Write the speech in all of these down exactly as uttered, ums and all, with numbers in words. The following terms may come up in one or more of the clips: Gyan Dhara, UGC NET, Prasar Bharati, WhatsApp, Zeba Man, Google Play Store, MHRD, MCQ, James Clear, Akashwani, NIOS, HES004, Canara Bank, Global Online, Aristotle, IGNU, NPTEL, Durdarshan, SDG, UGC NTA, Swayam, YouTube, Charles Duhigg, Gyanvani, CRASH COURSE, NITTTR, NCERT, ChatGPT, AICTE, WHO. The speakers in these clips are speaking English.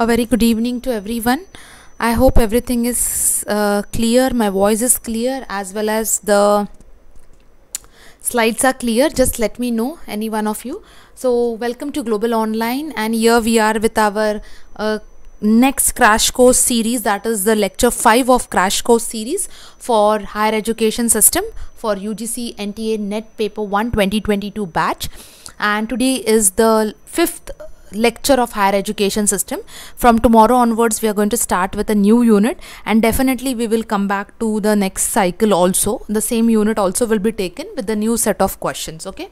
A very good evening to everyone. I hope everything is uh, clear, my voice is clear as well as the slides are clear. Just let me know, any one of you. So welcome to Global Online, and here we are with our uh, next crash course series, that is the lecture five of crash course series for higher education system for U G C N T A net paper one twenty twenty-two batch, and today is the fifth lecture of higher education system. From tomorrow onwards we are going to start with a new unit, and definitely we will come back to the next cycle also. The same unit also will be taken with the new set of questions. Okay,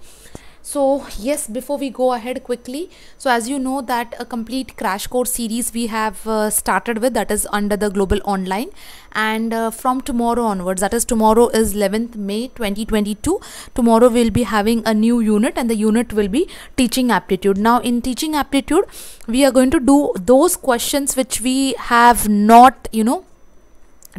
so yes, before we go ahead quickly, so as you know that a complete crash course series we have uh, started with, that is under the Global Online, and uh, from tomorrow onwards, that is tomorrow is eleventh May twenty twenty-two, tomorrow we'll be having a new unit, and the unit will be teaching aptitude. Now in teaching aptitude we are going to do those questions which we have not, you know,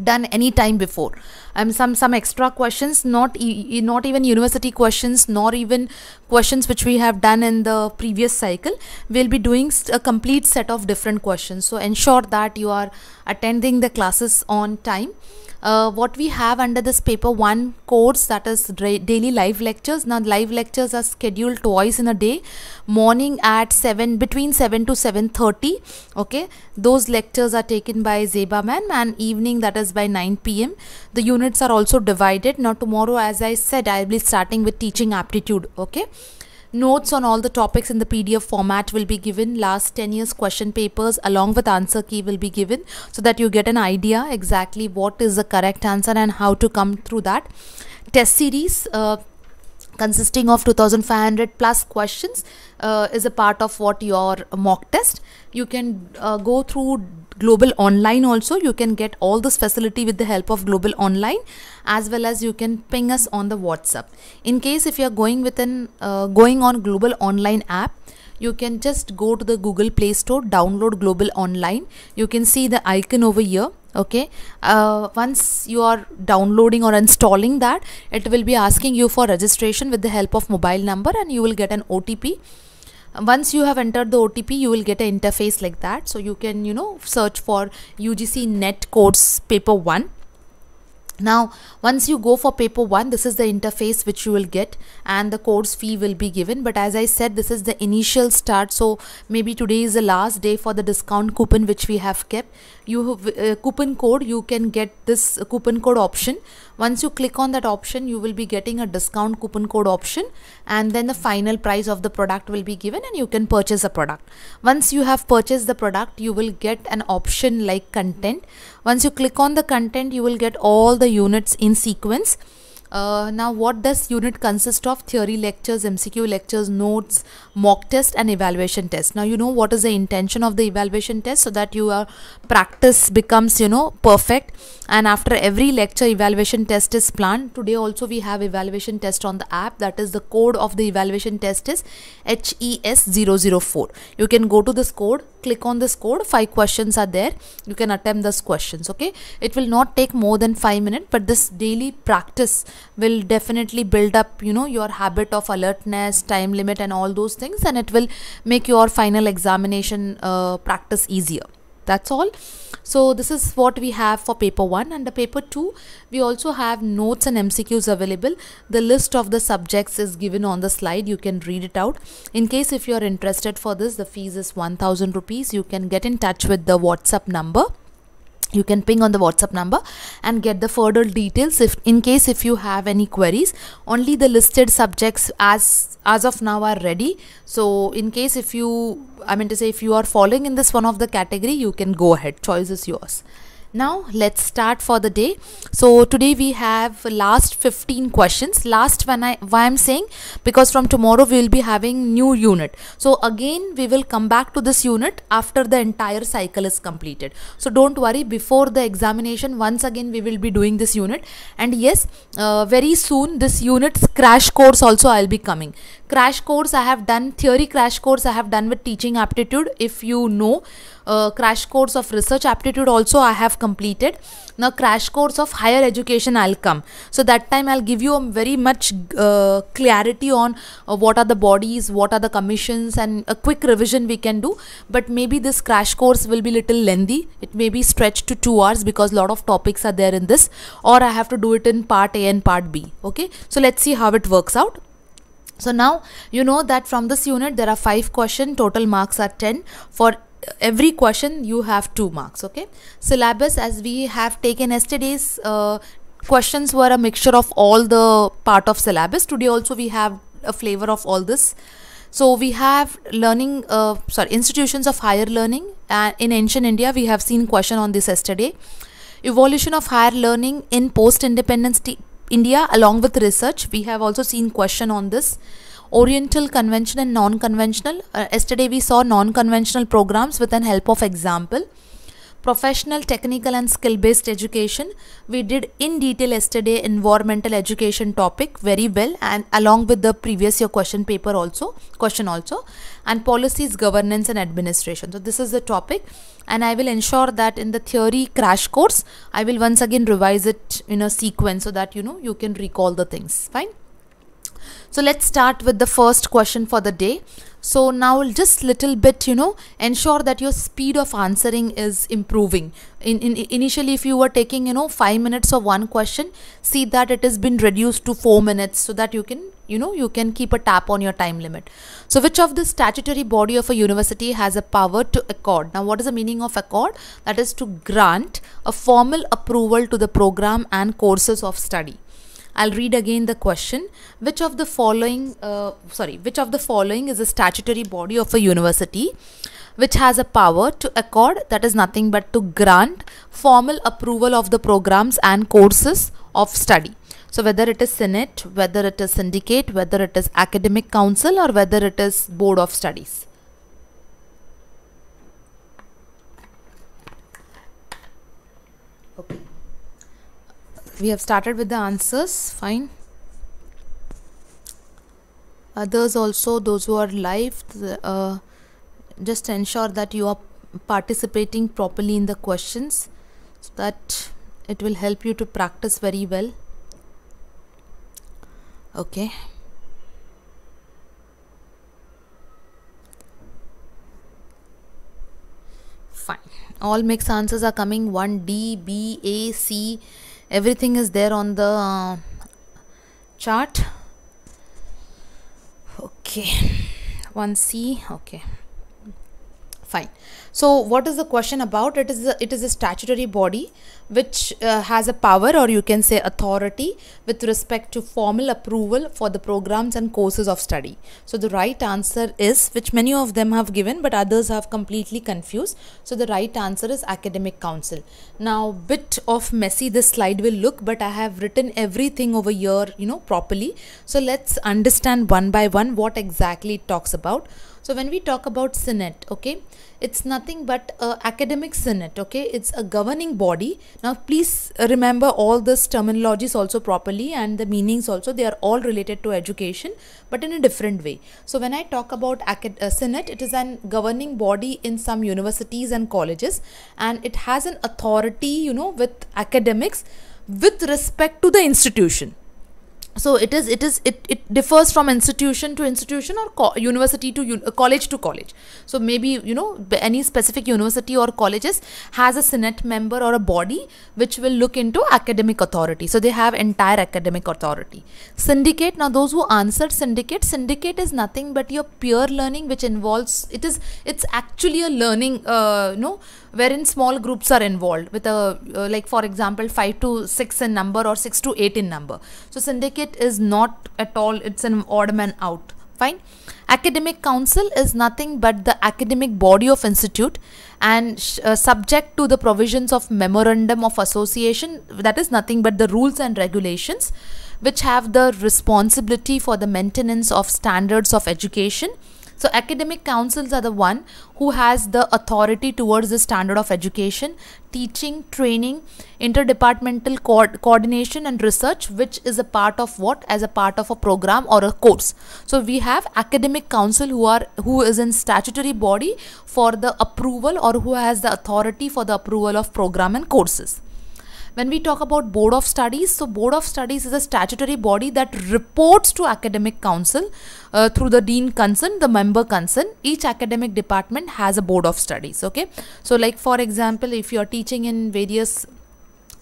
done any time before. Um, some some extra questions, not e not even university questions, nor even questions which we have done in the previous cycle. We'll be doing a complete set of different questions, so ensure that you are attending the classes on time. Uh, what we have under this paper one course, that is daily live lectures. Now live lectures are scheduled twice in a day, morning at seven, between seven to seven thirty. Okay, those lectures are taken by Zeba Man, and evening, that is by nine p m The units are also divided. Now tomorrow, as I said, I will be starting with teaching aptitude. Okay, notes on all the topics in the P D F format will be given. Last ten years question papers along with answer key will be given, so that you get an idea exactly what is the correct answer and how to come through that. Test series uh, consisting of two thousand five hundred plus questions uh, is a part of what your mock test. You can uh, go through Global Online also. You can get all this facility with the help of Global Online, as well as you can ping us on the WhatsApp. In case if you are going within uh, going on Global Online app, you can just go to the Google Play Store, download Global Online. You can see the icon over here. Okay, uh, once you are downloading or installing that, it will be asking you for registration with the help of mobile number, and you will get an O T P. Once you have entered the O T P, you will get an interface like that, so you can, you know, search for U G C Net Course Paper one. Now once you go for paper one, this is the interface which you will get, and the course fee will be given. But as I said, this is the initial start, so maybe today is the last day for the discount coupon which we have kept. You have uh, coupon code. You can get this coupon code option. Once you click on that option, you will be getting a discount coupon code option, and then the final price of the product will be given, and you can purchase a product. Once you have purchased the product, you will get an option like content. Once you click on the content, you will get all the units in sequence. Uh, now what does unit consist of? Theory lectures, M C Q lectures, notes, mock test and evaluation test. Now you know what is the intention of the evaluation test, so that your practice becomes, you know, perfect, and after every lecture evaluation test is planned. Today also we have evaluation test on the app. That is the code of the evaluation test is H E S zero zero four. You can go to this code, click on this code, five questions are there, you can attempt those questions. Okay, it will not take more than five minutes, but this daily practice will definitely build up, you know, your habit of alertness, time limit and all those things, and it will make your final examination uh, practice easier. That's all. So this is what we have for paper one. And the paper two, we also have notes and M C Qs available. The list of the subjects is given on the slide. You can read it out. In case if you are interested for this, the fees is one thousand rupees. You can get in touch with the WhatsApp number. You can ping on the WhatsApp number and get the further details if in case if you have any queries. Only the listed subjects as as of now are ready, so in case if you I mean to say if you are falling in this one of the category, you can go ahead, choice is yours. Now let's start for the day. So today we have last fifteen questions. Last when I why I'm saying, because from tomorrow we will be having new unit, so again we will come back to this unit after the entire cycle is completed. So don't worry, before the examination once again we will be doing this unit. And yes, uh, very soon this unit's crash course also I'll be coming. Crash course I have done, theory crash course I have done with teaching aptitude, if you know. uh, crash course of research aptitude also I have completed. Now crash course of higher education I'll come. So that time I'll give you a very much uh, clarity on uh, what are the bodies, what are the commissions, and a quick revision we can do. But maybe this crash course will be little lengthy. It may be stretched to two hours because lot of topics are there in this, or I have to do it in part A and part B. Okay, so let's see how it works out. So now you know that from this unit there are five questions, total marks are ten. For every question you have two marks. Okay, syllabus as we have taken yesterday's uh, questions were a mixture of all the part of syllabus. Today also we have a flavor of all this. So we have learning, uh, sorry, institutions of higher learning. Uh, in ancient India we have seen question on this yesterday. Evolution of higher learning in post-independence India along with research, we have also seen question on this. Oriental, conventional and non-conventional. Uh, yesterday we saw non-conventional programs with an help of example. Professional, technical and skill-based education. We did in detail yesterday environmental education topic very well, and along with the previous year question paper also, question also. And policies, governance and administration. So this is the topic, and I will ensure that in the theory crash course, I will once again revise it in a sequence so that you know you can recall the things. Fine. So let's start with the first question for the day. So now just little bit, you know, ensure that your speed of answering is improving. In, in initially if you were taking, you know, five minutes of one question, see that it has been reduced to four minutes so that you can, you know, you can keep a tap on your time limit. So which of the statutory body of a university has a power to accord? Now what is the meaning of accord? That is to grant a formal approval to the program and courses of study. I'll read again the question. Which of the following, uh, sorry, which of the following is a statutory body of a university which has a power to accord, that is nothing but to grant formal approval of the programs and courses of study. So whether it is Senate, whether it is syndicate, whether it is academic council, or whether it is board of studies. Okay. We have started with the answers. Fine. Others also, those who are live, uh, just ensure that you are participating properly in the questions so that it will help you to practice very well. Okay. Fine. All mixed answers are coming. one D, B, A, C. Everything is there on the uh, chart. Okay, one C. Okay, fine. So what is the question about? It is a, it is a statutory body which uh, has a power, or you can say authority, with respect to formal approval for the programs and courses of study. So the right answer is, which many of them have given but others have completely confused, so the right answer is academic council. Now bit of messy this slide will look, but I have written everything over here, you know, properly. So let's understand one by one what exactly it talks about. So when we talk about Senate, okay, it's nothing but uh, academic Senate. Okay, it's a governing body. Now please remember all this terminologies also properly, and the meanings also, they are all related to education but in a different way. So when I talk about uh, Senate, it is an governing body in some universities and colleges, and it has an authority, you know, with academics with respect to the institution. So it is, it is, it, it differs from institution to institution, or co university to un college to college. So maybe, you know, any specific university or colleges has a Senate member or a body which will look into academic authority. So they have entire academic authority. Syndicate. Now those who answered syndicate, syndicate is nothing but your peer learning, which involves, it is, it's actually a learning, uh, you know, wherein small groups are involved with a, uh, like for example, five to six in number or six to eight in number. So syndicate is not at all, it's an odd man out. Fine. Academic council is nothing but the academic body of institute, and uh, subject to the provisions of memorandum of association, that is nothing but the rules and regulations which have the responsibility for the maintenance of standards of education, So academic councils are the one who has the authority towards the standard of education, teaching, training, interdepartmental co coordination and research, which is a part of what? As a part of a program or a course. So we have academic council who are who is in statutory body for the approval, or who has the authority for the approval of program and courses. When we talk about Board of Studies, so Board of Studies is a statutory body that reports to Academic Council uh, through the Dean concerned, the member concerned. Each academic department has a Board of Studies, okay. So like for example, if you are teaching in various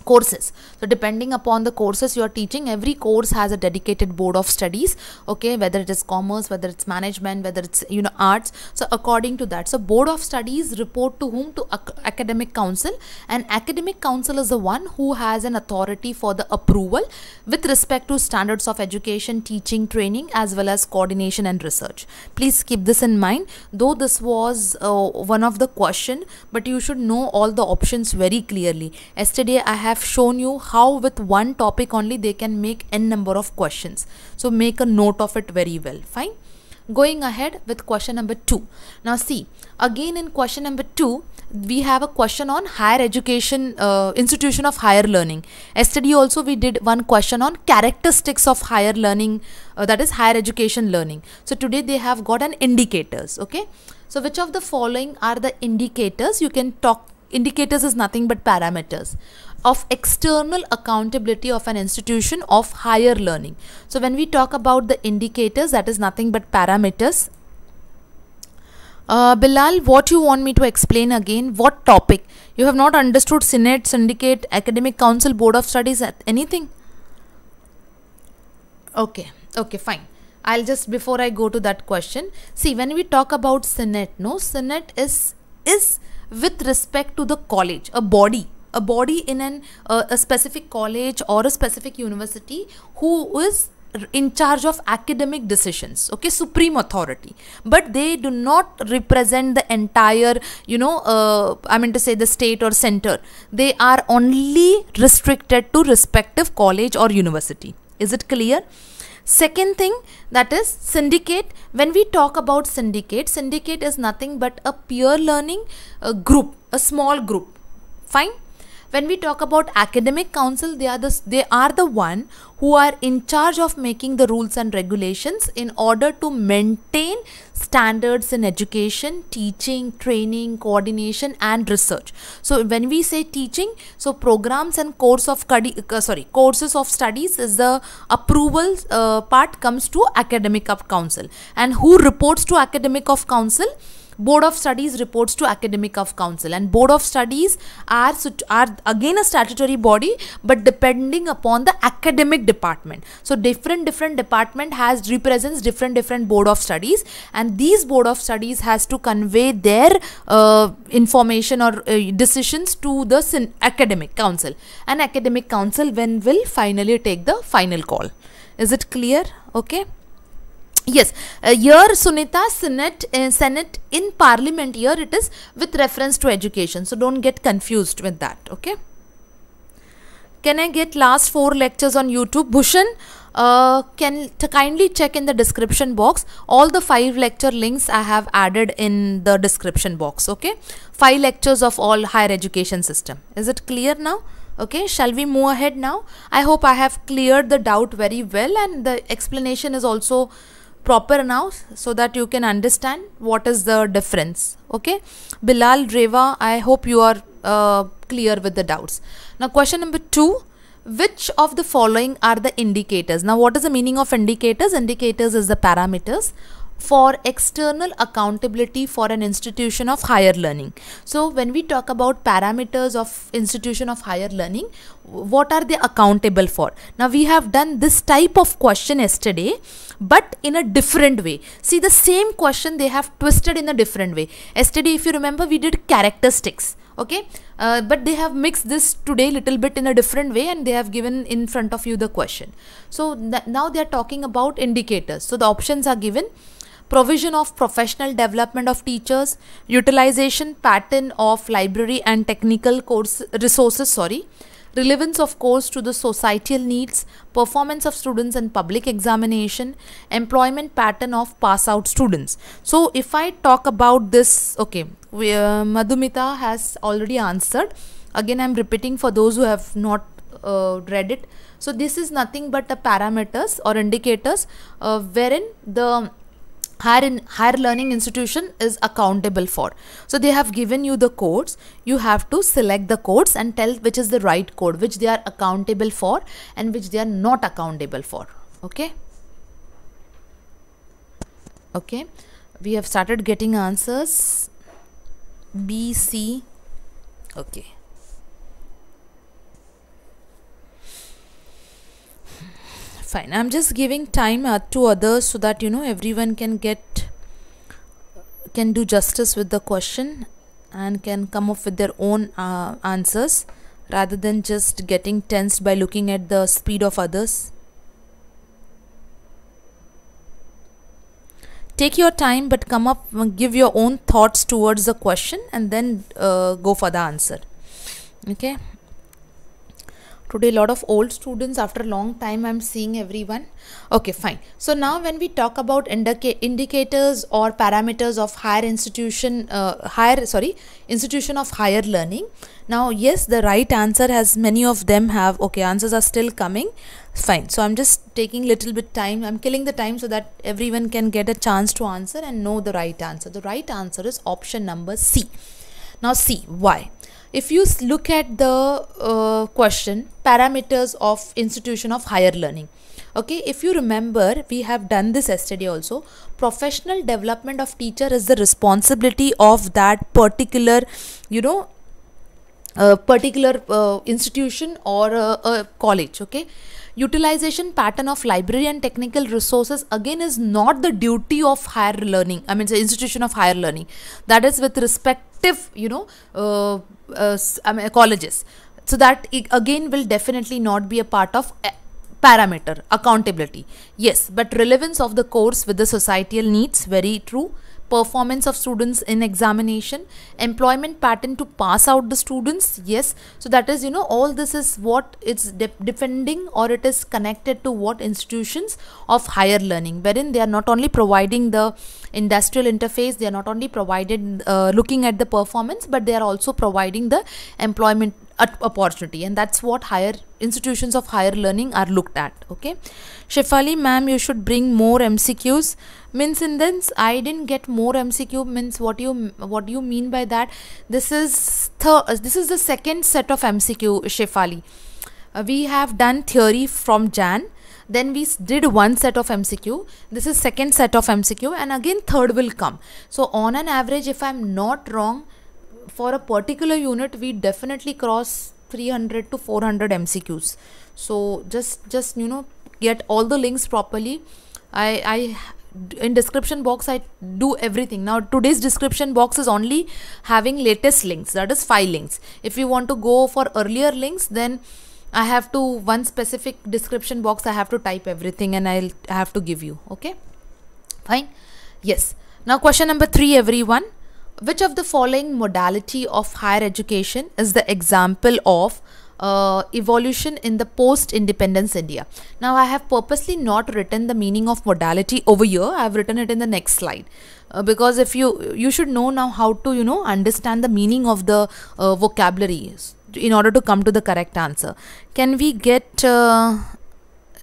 courses, so depending upon the courses you are teaching, every course has a dedicated Board of Studies, okay, whether it is commerce, whether it's management, whether it's, you know, arts. So according to that, so Board of Studies report to whom? To Academic Council, and Academic Council is the one who has an authority for the approval with respect to standards of education, teaching, training, as well as coordination and research. Please keep this in mind, though this was uh, one of the question, but you should know all the options very clearly. Yesterday I have have shown you how with one topic only they can make n number of questions. So make a note of it very well. Fine. Going ahead with question number two. Now see, again in question number two, we have a question on higher education, uh, institution of higher learning. Yesterday also we did one question on characteristics of higher learning, uh, that is higher education learning. So today they have got an indicators, okay. So which of the following are the indicators? You can talk, indicators is nothing but parameters of external accountability of an institution of higher learning. So when we talk about the indicators, that is nothing but parameters. Uh, Bilal, what you want me to explain again? What topic? You have not understood Senate, Syndicate, Academic Council, Board of Studies, anything? Okay, okay, fine. I'll just, before I go to that question, see, when we talk about Senate, no, Senate is, is with respect to the college, a body. A body in an uh, a specific college or a specific university who is in charge of academic decisions, okay, supreme authority, but they do not represent the entire, you know, uh, I mean to say the state or center. They are only restricted to respective college or university. Is it clear? Second thing, that is syndicate. When we talk about syndicate, syndicate is nothing but a peer learning uh, group, a small group. Fine. When we talk about academic council, they are the they are the one who are in charge of making the rules and regulations in order to maintain standards in education, teaching, training, coordination and research. So when we say teaching, so programs and course of uh, sorry courses of studies is the approval uh, part comes to academic of council. And who reports to academic of council? Board of Studies reports to Academic of Council, and Board of Studies are, are again a statutory body, but depending upon the academic department. So different different department has represents different different Board of Studies, and these Board of Studies has to convey their uh, information or uh, decisions to the Academic Council, and Academic Council when will finally take the final call. Is it clear? Okay. Yes, uh, here Sunita, Senate, uh, Senate in Parliament, here it is with reference to education. So don't get confused with that, okay. Can I get last four lectures on YouTube? Bhushan, uh, can kindly check in the description box. All the five lecture links I have added in the description box, okay. Five lectures of all higher education system. Is it clear now? Okay, shall we move ahead now? I hope I have cleared the doubt very well, and the explanation is also proper now, so that you can understand what is the difference. Okay, Bilal, Reva, I hope you are uh, clear with the doubts. Now question number two, which of the following are the indicators? Now what is the meaning of indicators? Indicators is the parameters for external accountability for an institution of higher learning. So when we talk about parameters of institution of higher learning, what are they accountable for? Now we have done this type of question yesterday, but in a different way. See, the same question they have twisted in a different way. Yesterday, if you remember, we did characteristics, okay, uh, but they have mixed this today little bit in a different way, and they have given in front of you the question. So th- now they are talking about indicators. So the options are given: provision of professional development of teachers, utilization pattern of library and technical course resources, sorry, relevance of course to the societal needs, performance of students in public examination, employment pattern of pass out students. So if I talk about this, okay, we, uh, Madhumita has already answered. Again, I am repeating for those who have not uh, read it. So this is nothing but the parameters or indicators uh, wherein the higher in higher learning institution is accountable for. So they have given you the codes, you have to select the codes and tell which is the right code, which they are accountable for and which they are not accountable for. Okay, okay, we have started getting answers B, C. Okay, fine. I'm just giving time uh, to others so that, you know, everyone can get, can do justice with the question and can come up with their own uh, answers rather than just getting tensed by looking at the speed of others. Take your time, but come up, give your own thoughts towards the question and then uh, go for the answer. Okay. Today, a lot of old students, after a long time, I'm seeing everyone. Okay, fine. So now when we talk about indica indicators or parameters of higher institution, uh, higher, sorry, institution of higher learning. Now, yes, the right answer has, many of them have, okay, answers are still coming. Fine. So I'm just taking little bit time. I'm killing the time so that everyone can get a chance to answer and know the right answer. The right answer is option number C. Now C, why? If you look at the uh, question, parameters of institution of higher learning. Okay, if you remember, we have done this yesterday also. Professional development of teacher is the responsibility of that particular, you know, uh, particular uh, institution or uh, uh, college. Okay. Utilization pattern of library and technical resources again is not the duty of higher learning. I mean, it's the institution of higher learning. That is with respective, you know, uh, uh, I mean, colleges. So that it again will definitely not be a part of a parameter accountability. Yes, but relevance of the course with the societal needs, very true. Performance of students in examination, employment pattern to pass out the students, yes. So that is, you know, all this is what it's de defending, or it is connected to what institutions of higher learning, wherein they are not only providing the industrial interface, they are not only provided uh, looking at the performance, but they are also providing the employment opportunity, and that's what higher institutions of higher learning are looked at. Okay, Shefali ma'am, you should bring more M C Qs. Means in this, I didn't get more M C Q. Means what you what do you mean by that? This is th this is the second set of M C Q, Shefali. Uh, we have done theory from Jan. Then we did one set of M C Q. This is second set of M C Q, and again third will come. So on an average, if I'm not wrong, for a particular unit we definitely cross three hundred to four hundred M C Qs. So just just you know, get all the links properly. I, I in description box I do everything. Now today's description box is only having latest links, that is five links. If you want to go for earlier links, then I have to, one specific description box I have to type everything and I'll I have to give you. Okay, fine. Yes, now question number three, everyone. Which of the following modality of higher education is the example of uh, evolution in the post-independence India? Now, I have purposely not written the meaning of modality over here. I have written it in the next slide uh, because if you, you should know now how to, you know, understand the meaning of the uh, vocabulary in order to come to the correct answer. Can we get uh,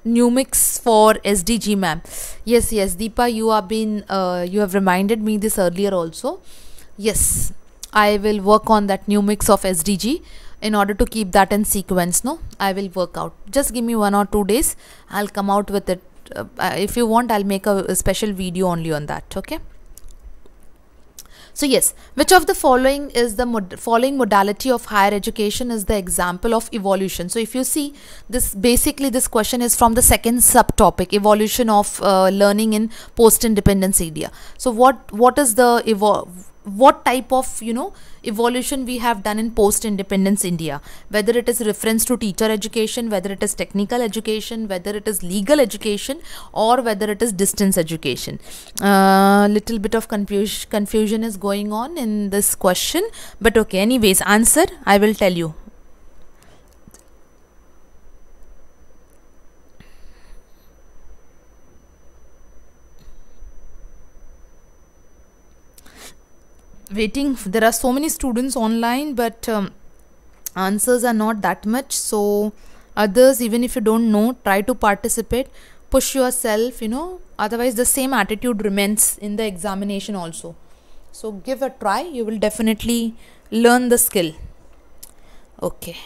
Numics for S D G, ma'am? Yes, yes, Deepa, you have been, uh, you have reminded me this earlier also. Yes, I will work on that new mix of S D G in order to keep that in sequence. No, I will work out. Just give me one or two days. I'll come out with it. Uh, if you want, I'll make a, a special video only on that. Okay. So yes, which of the following is the mod following modality of higher education is the example of evolution? So if you see this, basically this question is from the second subtopic, evolution of uh, learning in post-independence India. So what what is the evolve? What type of, you know, evolution we have done in post-independence India, whether it is reference to teacher education, whether it is technical education, whether it is legal education, or whether it is distance education. Uh, little bit of confuse, confusion is going on in this question, but okay, anyways, answer I will tell you. waiting. There are so many students online, but um, answers are not that much. So others, even if you don't know, try to participate, push yourself, you know, otherwise the same attitude remains in the examination also. So give a try, you will definitely learn the skill. Okay.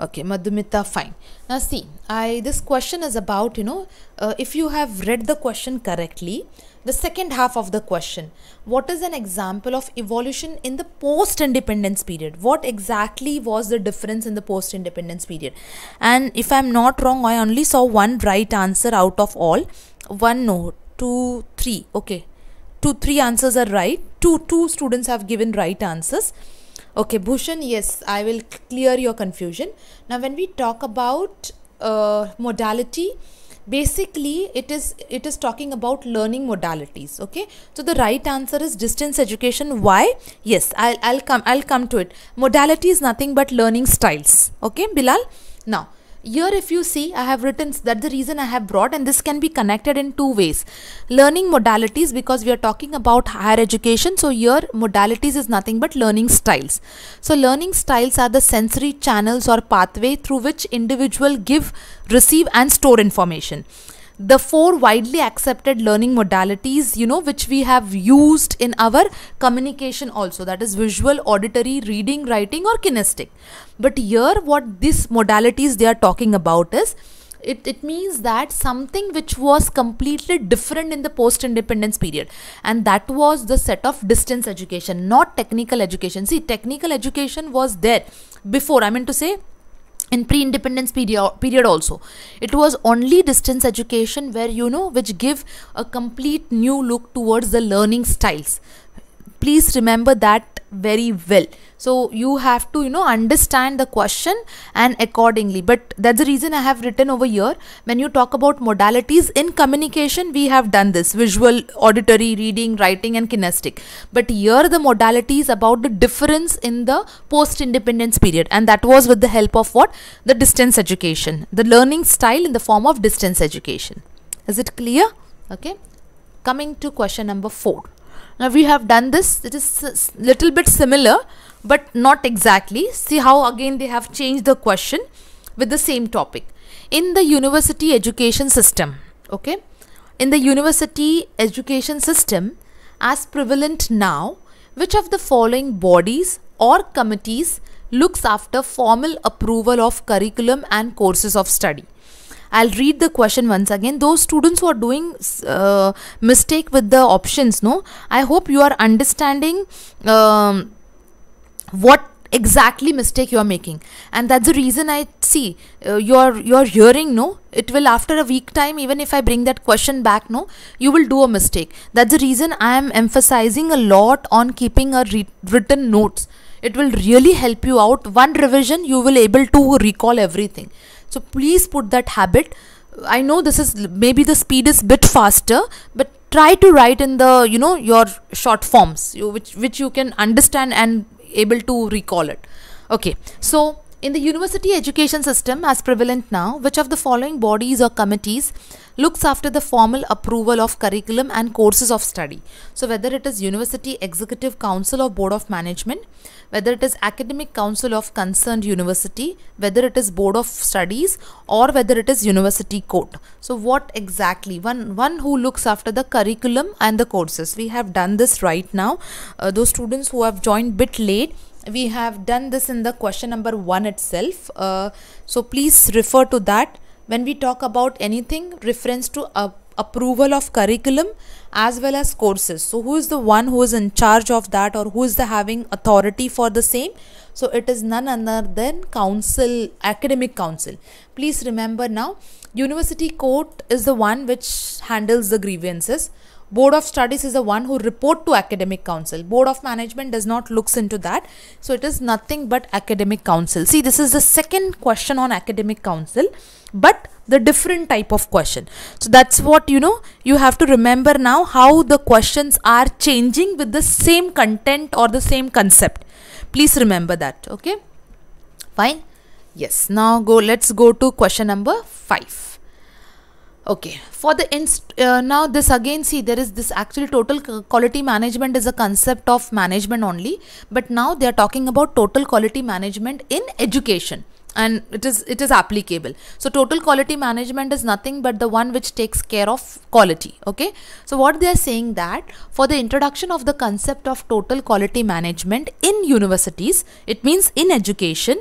Okay, Madhumita, fine. Now see, I this question is about, you know, uh, if you have read the question correctly, the second half of the question, what is an example of evolution in the post-independence period? What exactly was the difference in the post-independence period? And if I'm not wrong, I only saw one right answer out of all. One, no, two, three. Okay, two, three answers are right. Two, two students have given right answers. Okay, Bhushan, yes, I will clear your confusion. Now, when we talk about uh, modality, basically it is it is talking about learning modalities. Okay, so the right answer is distance education. Why? Yes, I'll I'll come I'll come to it. Modality is nothing but learning styles. Okay, Bilal. Now, here if you see, I have written that the reason I have brought, and this can be connected in two ways. Learning modalities, because we are talking about higher education. So here modalities is nothing but learning styles. So learning styles are the sensory channels or pathway through which individuals give, receive and store information. The four widely accepted learning modalities, you know, which we have used in our communication also, that is visual, auditory, reading, writing or kinesthetic. But here what these modalities they are talking about is, it, it means that something which was completely different in the post-independence period, and that was the set of distance education, not technical education. See, technical education was there before, I mean to say, in pre-independence period, period also. It was only distance education where, you know, which give a complete new look towards the learning styles. Please remember that very well. So you have to, you know, understand the question and accordingly. But that's the reason I have written over here. When you talk about modalities in communication, we have done this visual, auditory, reading, writing and kinesthetic. But here the modalities about the difference in the post-independence period, and that was with the help of what? The distance education, the learning style in the form of distance education. Is it clear? Okay. Coming to question number four. Now we have done this, it is little bit similar but not exactly. See how again they have changed the question with the same topic. In the university education system, okay, in the university education system as prevalent now, which of the following bodies or committees looks after formal approval of curriculum and courses of study? I'll read the question once again. Those students who are doing uh, mistake with the options, no, I hope you are understanding um, what exactly mistake you are making, and that's the reason I see uh, you're you're hearing, no, it will after a week time, even if I bring that question back, no, you will do a mistake. That's the reason I am emphasizing a lot on keeping a written notes. It will really help you out. One revision you will able to recall everything. So please put that habit. I know this is maybe the speed is bit faster, but try to write in the, you know, your short forms, you, which which you can understand and able to recall it. Okay, so in the university education system as prevalent now, which of the following bodies or committees looks after the formal approval of curriculum and courses of study? So whether it is University Executive Council or Board of Management, whether it is Academic Council of Concerned University, whether it is Board of Studies, or whether it is University Court. So what exactly? One, one who looks after the curriculum and the courses. We have done this right now. Uh, those students who have joined bit late, we have done this in the question number one itself. Uh, so please refer to that. When we talk about anything, reference to uh, approval of curriculum as well as courses. So who is the one who is in charge of that, or who is the having authority for the same? So it is none other than council, academic council. Please remember now, University Court is the one which handles the grievances. Board of Studies is the one who report to Academic Council. Board of Management does not looks into that. So it is nothing but Academic Council. See, this is the second question on Academic Council, but the different type of question. So that's what, you know, you have to remember now how the questions are changing with the same content or the same concept. Please remember that. Okay, fine. Yes, now go, let's go to question number five. Okay, for the inst uh, now this again, see, there is this actually total quality management is a concept of management only, but now they are talking about total quality management in education, and it is it is applicable. So total quality management is nothing but the one which takes care of quality. Okay, so what they are saying that for the introduction of the concept of total quality management in universities, it means in education,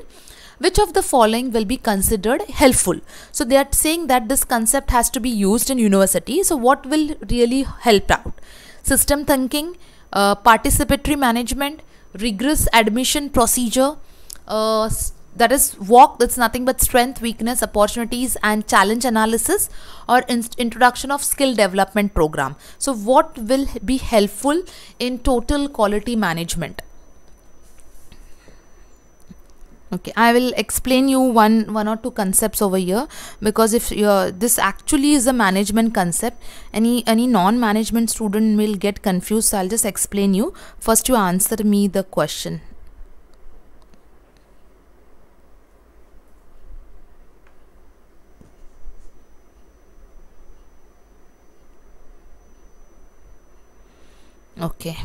which of the following will be considered helpful? So they are saying that this concept has to be used in university. So what will really help out? System thinking, uh, participatory management, rigorous admission procedure, uh, that is walk, that's nothing but strength, weakness, opportunities and challenge analysis, or in introduction of skill development program. So what will be helpful in total quality management? Okay, I will explain you one one or two concepts over here, because if you're, this actually is a management concept, any any non-management student will get confused. So I'll just explain you. First you answer me the question. Okay.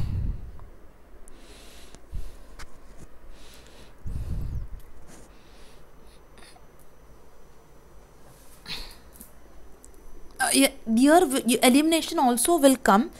Uh, yeah, your, your elimination also will come.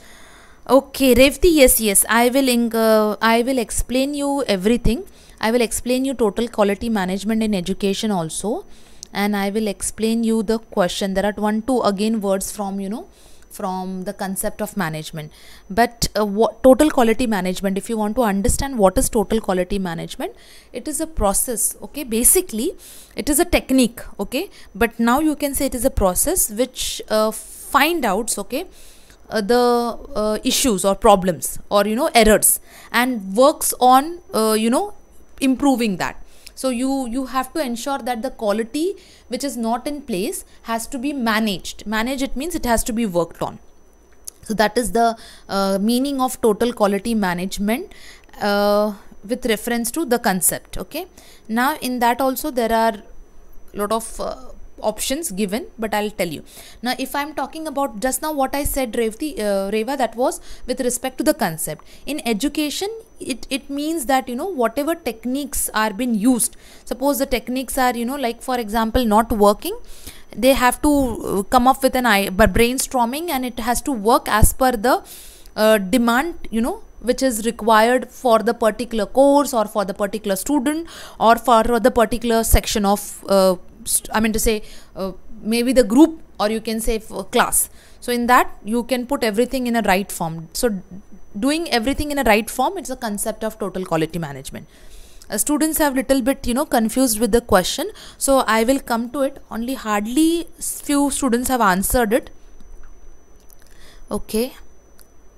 Okay, Revati, yes, yes, I will uh, I will explain you everything. I will explain you total quality management in education also, and I will explain you the question. There are one two again words from, you know, from the concept of management, but uh, what total quality management, if you want to understand what is total quality management, it is a process. Okay, basically it is a technique. Okay, but now you can say it is a process which uh, find outs, okay, uh, the uh, issues or problems or, you know, errors, and works on uh, you know, improving that. So you you have to ensure that the quality which is not in place has to be managed. Manage, it means it has to be worked on. So that is the uh, meaning of total quality management uh, with reference to the concept. Okay, now in that also there are lot of uh, options given, but I'll tell you now. If I'm talking about just now what I said, Revati, uh, Reva, that was with respect to the concept in education. It it means that, you know, whatever techniques are being used, suppose the techniques are, you know, like for example not working, they have to come up with an eye, but brainstorming, and it has to work as per the uh, demand, you know, which is required for the particular course or for the particular student or for the particular section of uh, I mean to say uh, maybe the group, or you can say for class. So in that you can put everything in a right form. So doing everything in a right form, it's a concept of total quality management. Uh, students have little bit, you know, confused with the question, so I will come to it. Only hardly few students have answered it. Okay,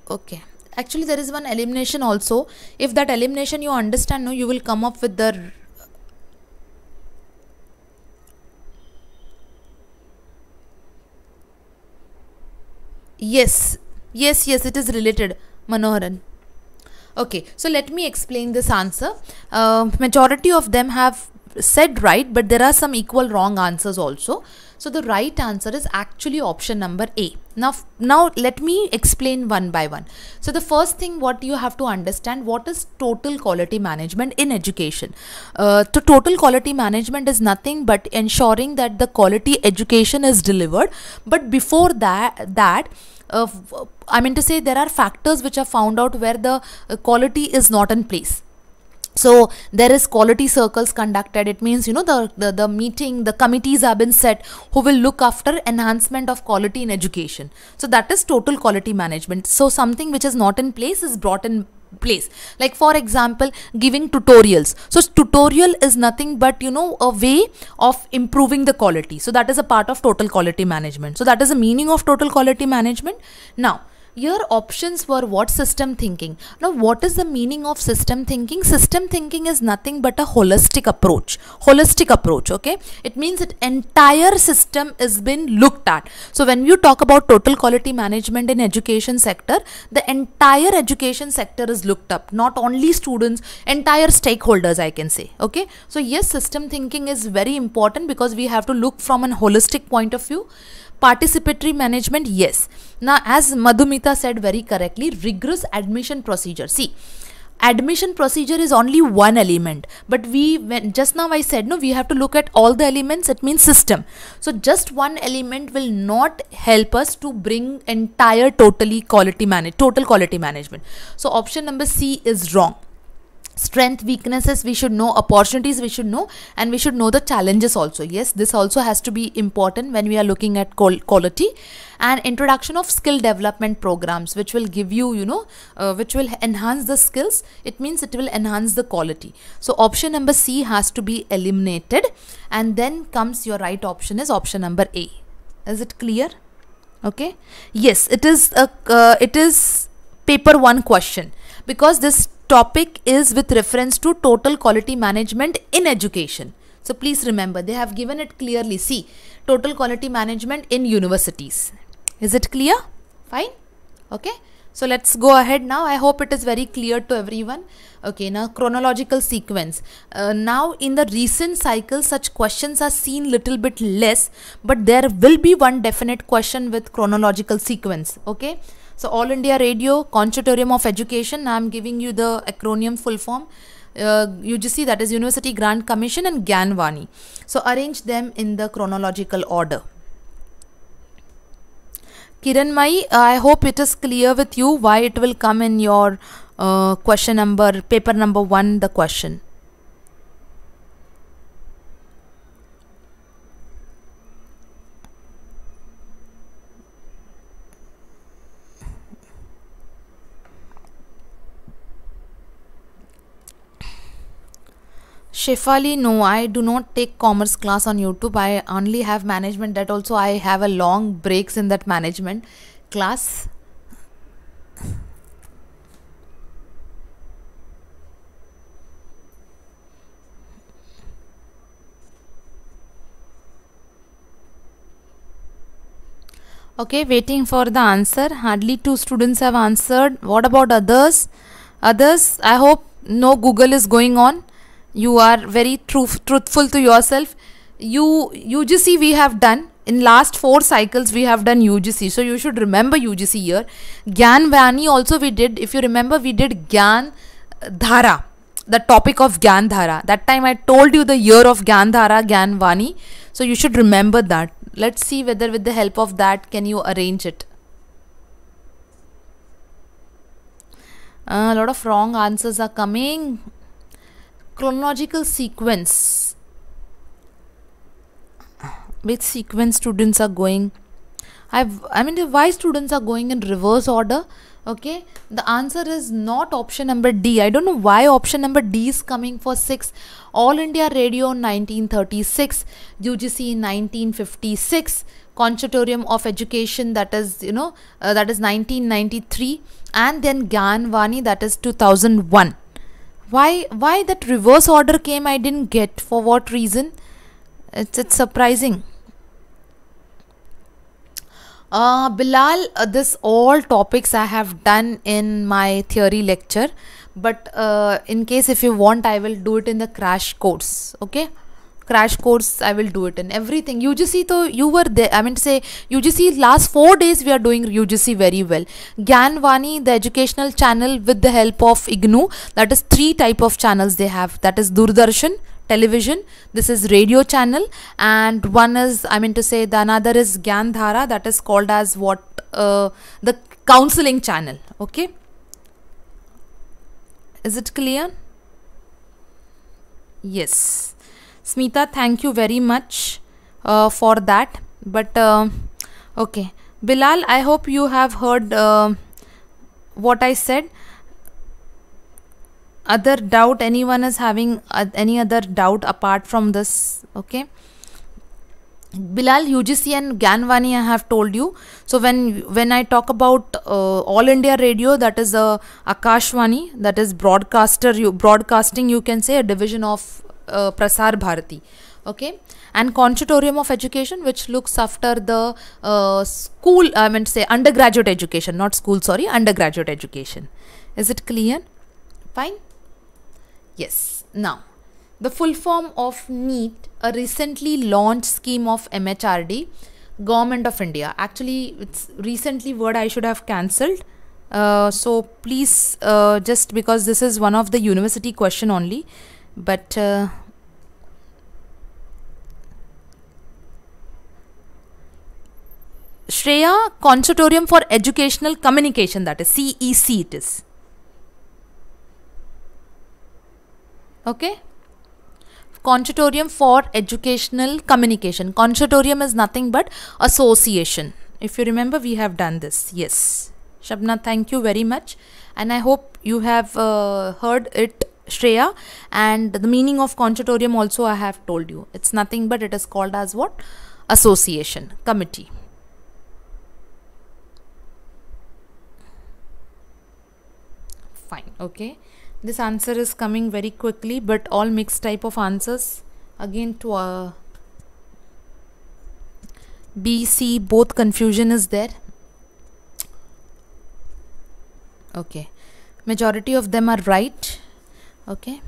okay. Actually there is one elimination also. If that elimination you understand, no, you will come up with the yes yes yes it is related, Manoharan. Okay, so let me explain this answer. Uh, majority of them have said right, but there are some equal wrong answers also. So the right answer is actually option number A. Now, now let me explain one by one. So the first thing what you have to understand, what is total quality management in education? Uh, to total quality management is nothing but ensuring that the quality education is delivered. But before that, that uh, I mean to say there are factors which are found out where the uh, quality is not in place. So there is quality circles conducted. It means, you know, the, the the meeting, the committees have been set who will look after enhancement of quality in education. So that is total quality management. So something which is not in place is brought in place, like for example giving tutorials. So tutorial is nothing but, you know, a way of improving the quality. So that is a part of total quality management. So that is the meaning of total quality management. Now your options were what? System thinking. Now what is the meaning of system thinking? System thinking is nothing but a holistic approach. Holistic approach, okay? It means that entire system is been looked at. So when you talk about total quality management in education sector, the entire education sector is looked up, not only students, entire stakeholders, I can say. Okay, so yes, system thinking is very important because we have to look from a holistic point of view. Participatory management, yes. Now, as Madhumita said very correctly, rigorous admission procedure. See, admission procedure is only one element, but we when, just now I said no, we have to look at all the elements. It means system. So just one element will not help us to bring entire totally quality manage total quality management. So option number C is wrong. Strength, weaknesses we should know, opportunities we should know, and we should know the challenges also. Yes, this also has to be important when we are looking at quality. And introduction of skill development programs, which will give you, you know, uh, which will enhance the skills. It means it will enhance the quality. So option number C has to be eliminated, and then comes your right option is option number A. Is it clear? Okay. Yes, it is. A, uh, it is paper one question, because this topic is with reference to total quality management in education. So please remember, they have given it clearly. See, total quality management in universities. Is it clear? Fine. Okay. So let's go ahead now. I hope it is very clear to everyone. Okay. Now chronological sequence. Uh, now in the recent cycle, such questions are seen little bit less, but there will be one definite question with chronological sequence. Okay. So All India Radio, Consortium of Education, I am giving you the acronym full form, uh, U G C, that is University Grant Commission, and Gyanvani. So arrange them in the chronological order. Kiran Mai, I hope it is clear with you why it will come in your uh, question number, paper number one, the question. Shefali, no, I do not take commerce class on YouTube. I only have management. That also I have a long breaks in that management class. Okay, waiting for the answer. Hardly two students have answered. What about others? Others, I hope no Google is going on. You are very truth, truthful to yourself. You U G C we have done. In last four cycles we have done U G C. So you should remember U G C here. Gyanvani also we did. If you remember, we did Gyan Dhara. The topic of Gyan Dhara. That time I told you the year of Gyan Dhara, Gyanvani. So you should remember that. Let's see whether with the help of that can you arrange it. A uh, lot of wrong answers are coming. Chronological sequence. Which sequence students are going? I've, I mean, why students are going in reverse order? Okay, the answer is not option number D. I don't know why option number D is coming for six. All India Radio nineteen thirty-six, U G C nineteen fifty-six, Consortium of Education, that is, you know, uh, that is nineteen ninety-three, and then Gyanvani, that is two thousand one. Why, why that reverse order came, I didn't get. For what reason? It's, it's surprising. Uh, Bilal, uh, this all topics I have done in my theory lecture. But uh, in case if you want, I will do it in the crash course. Okay. Crash course, I will do it in everything. U G C, though, you were there. I mean to say, U G C last four days we are doing U G C very well. Gyanvani, the educational channel with the help of I G N U, that is three type of channels they have. That is Durdarshan, television, this is radio channel, and one is, I mean to say, the another is Gyan Dhara, that is called as what, uh, the counseling channel. Okay. Is it clear? Yes. Smita, thank you very much uh, for that. But uh, okay, Bilal, I hope you have heard uh, what I said. Other doubt, anyone is having uh, any other doubt apart from this? Okay. Bilal, U G C and Gyanvani I have told you. So when when I talk about uh, All India Radio, that is uh, Akashwani, that is broadcaster, you, broadcasting, you can say a division of Uh, Prasar Bharati, okay, and Consortium of Education, which looks after the uh, school, I mean to say undergraduate education, not school, sorry, undergraduate education. Is it clear? Fine. Yes. Now, the full form of NEET, a recently launched scheme of M H R D, Government of India. Actually, it's recently word I should have cancelled. Uh, so please, uh, just because this is one of the university question only, but uh, Shreya, Consortium for Educational Communication, that is C E C it is. Okay. Consortium for Educational Communication. Consortium is nothing but association. If you remember, we have done this. Yes. Shabna, thank you very much. And I hope you have uh, heard it, Shreya. And the meaning of consortium also I have told you. It's nothing but it is called as what? Association, committee. Fine. Okay. This answer is coming very quickly, but all mixed type of answers. Again, to uh, B, C, both confusion is there. Okay. Majority of them are right. Okay.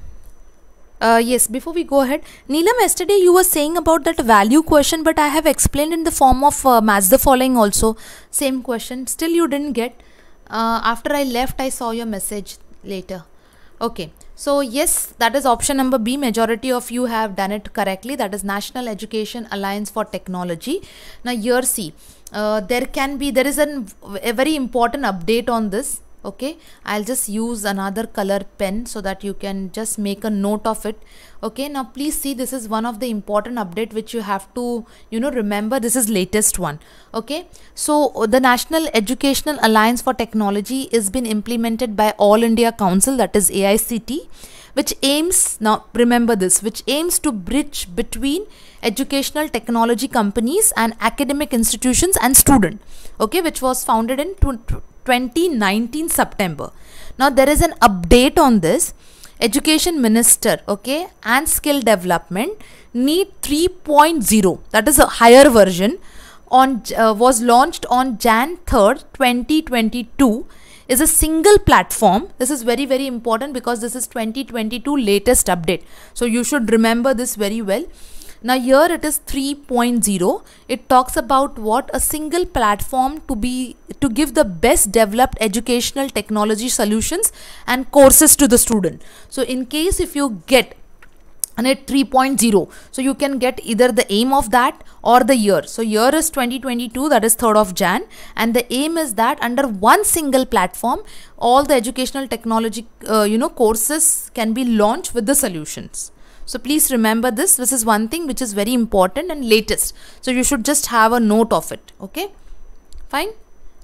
Uh, yes, before we go ahead, Neelam, yesterday you were saying about that value question, but I have explained in the form of uh, match the following also. Same question. Still you didn't get. Uh, after I left, I saw your message later. Okay, so yes, that is option number B. Majority of you have done it correctly. That is National Education Alliance for Technology. Now year C, uh, there can be, there is an, a very important update on this. Okay, I'll just use another color pen so that you can just make a note of it. Okay, now please see, this is one of the important update which you have to, you know, remember. This is latest one. Okay, so the National Educational Alliance for Technology is been implemented by All India Council, that is A I C T E, which aims, now remember this, which aims to bridge between educational technology companies and academic institutions and student. Okay, which was founded in twenty nineteen September. Now there is an update on this. Education Minister, okay, and Skill Development Need three point zero, that is a higher version, on uh, was launched on January third twenty twenty-two. Is a single platform. This is very very important because this is twenty twenty-two latest update, so you should remember this very well. Now here it is three point zero. It talks about what? A single platform to be to give the best developed educational technology solutions and courses to the student. So in case if you get an it three point zero, so you can get either the aim of that or the year. So year is twenty twenty-two, that is third of January, and the aim is that under one single platform all the educational technology uh, you know courses can be launched with the solutions. So please remember this. This is one thing which is very important and latest. So you should just have a note of it. Okay, fine.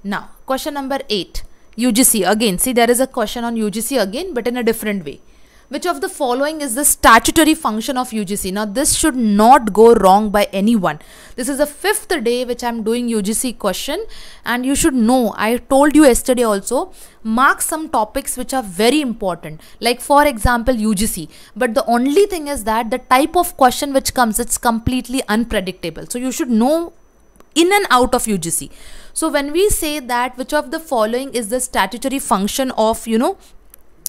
Now question number eight, U G C. Again, see, there is a question on U G C again, but in a different way. Which of the following is the statutory function of U G C? Now this should not go wrong by anyone. This is the fifth day which I am doing U G C question, and you should know, I told you yesterday also, mark some topics which are very important, like for example U G C. But the only thing is that the type of question which comes, it's completely unpredictable. So you should know in and out of U G C. So when we say that which of the following is the statutory function of, you know,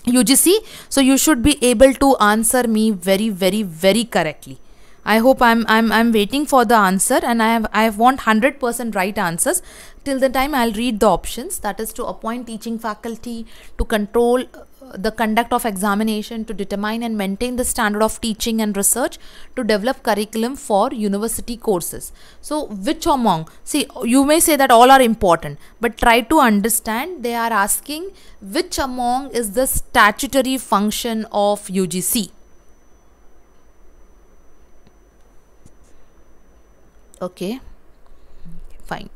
U G C, so you should be able to answer me very very very correctly. I hope I'm I'm I'm waiting for the answer, and I have I want one hundred percent right answers. Till the time I'll read the options, that is to appoint teaching faculty, to control the conduct of examination, to determine and maintain the standard of teaching and research, to develop curriculum for university courses. So which among, see, you may say that all are important, but try to understand, they are asking which among is the statutory function of U G C. Okay, fine.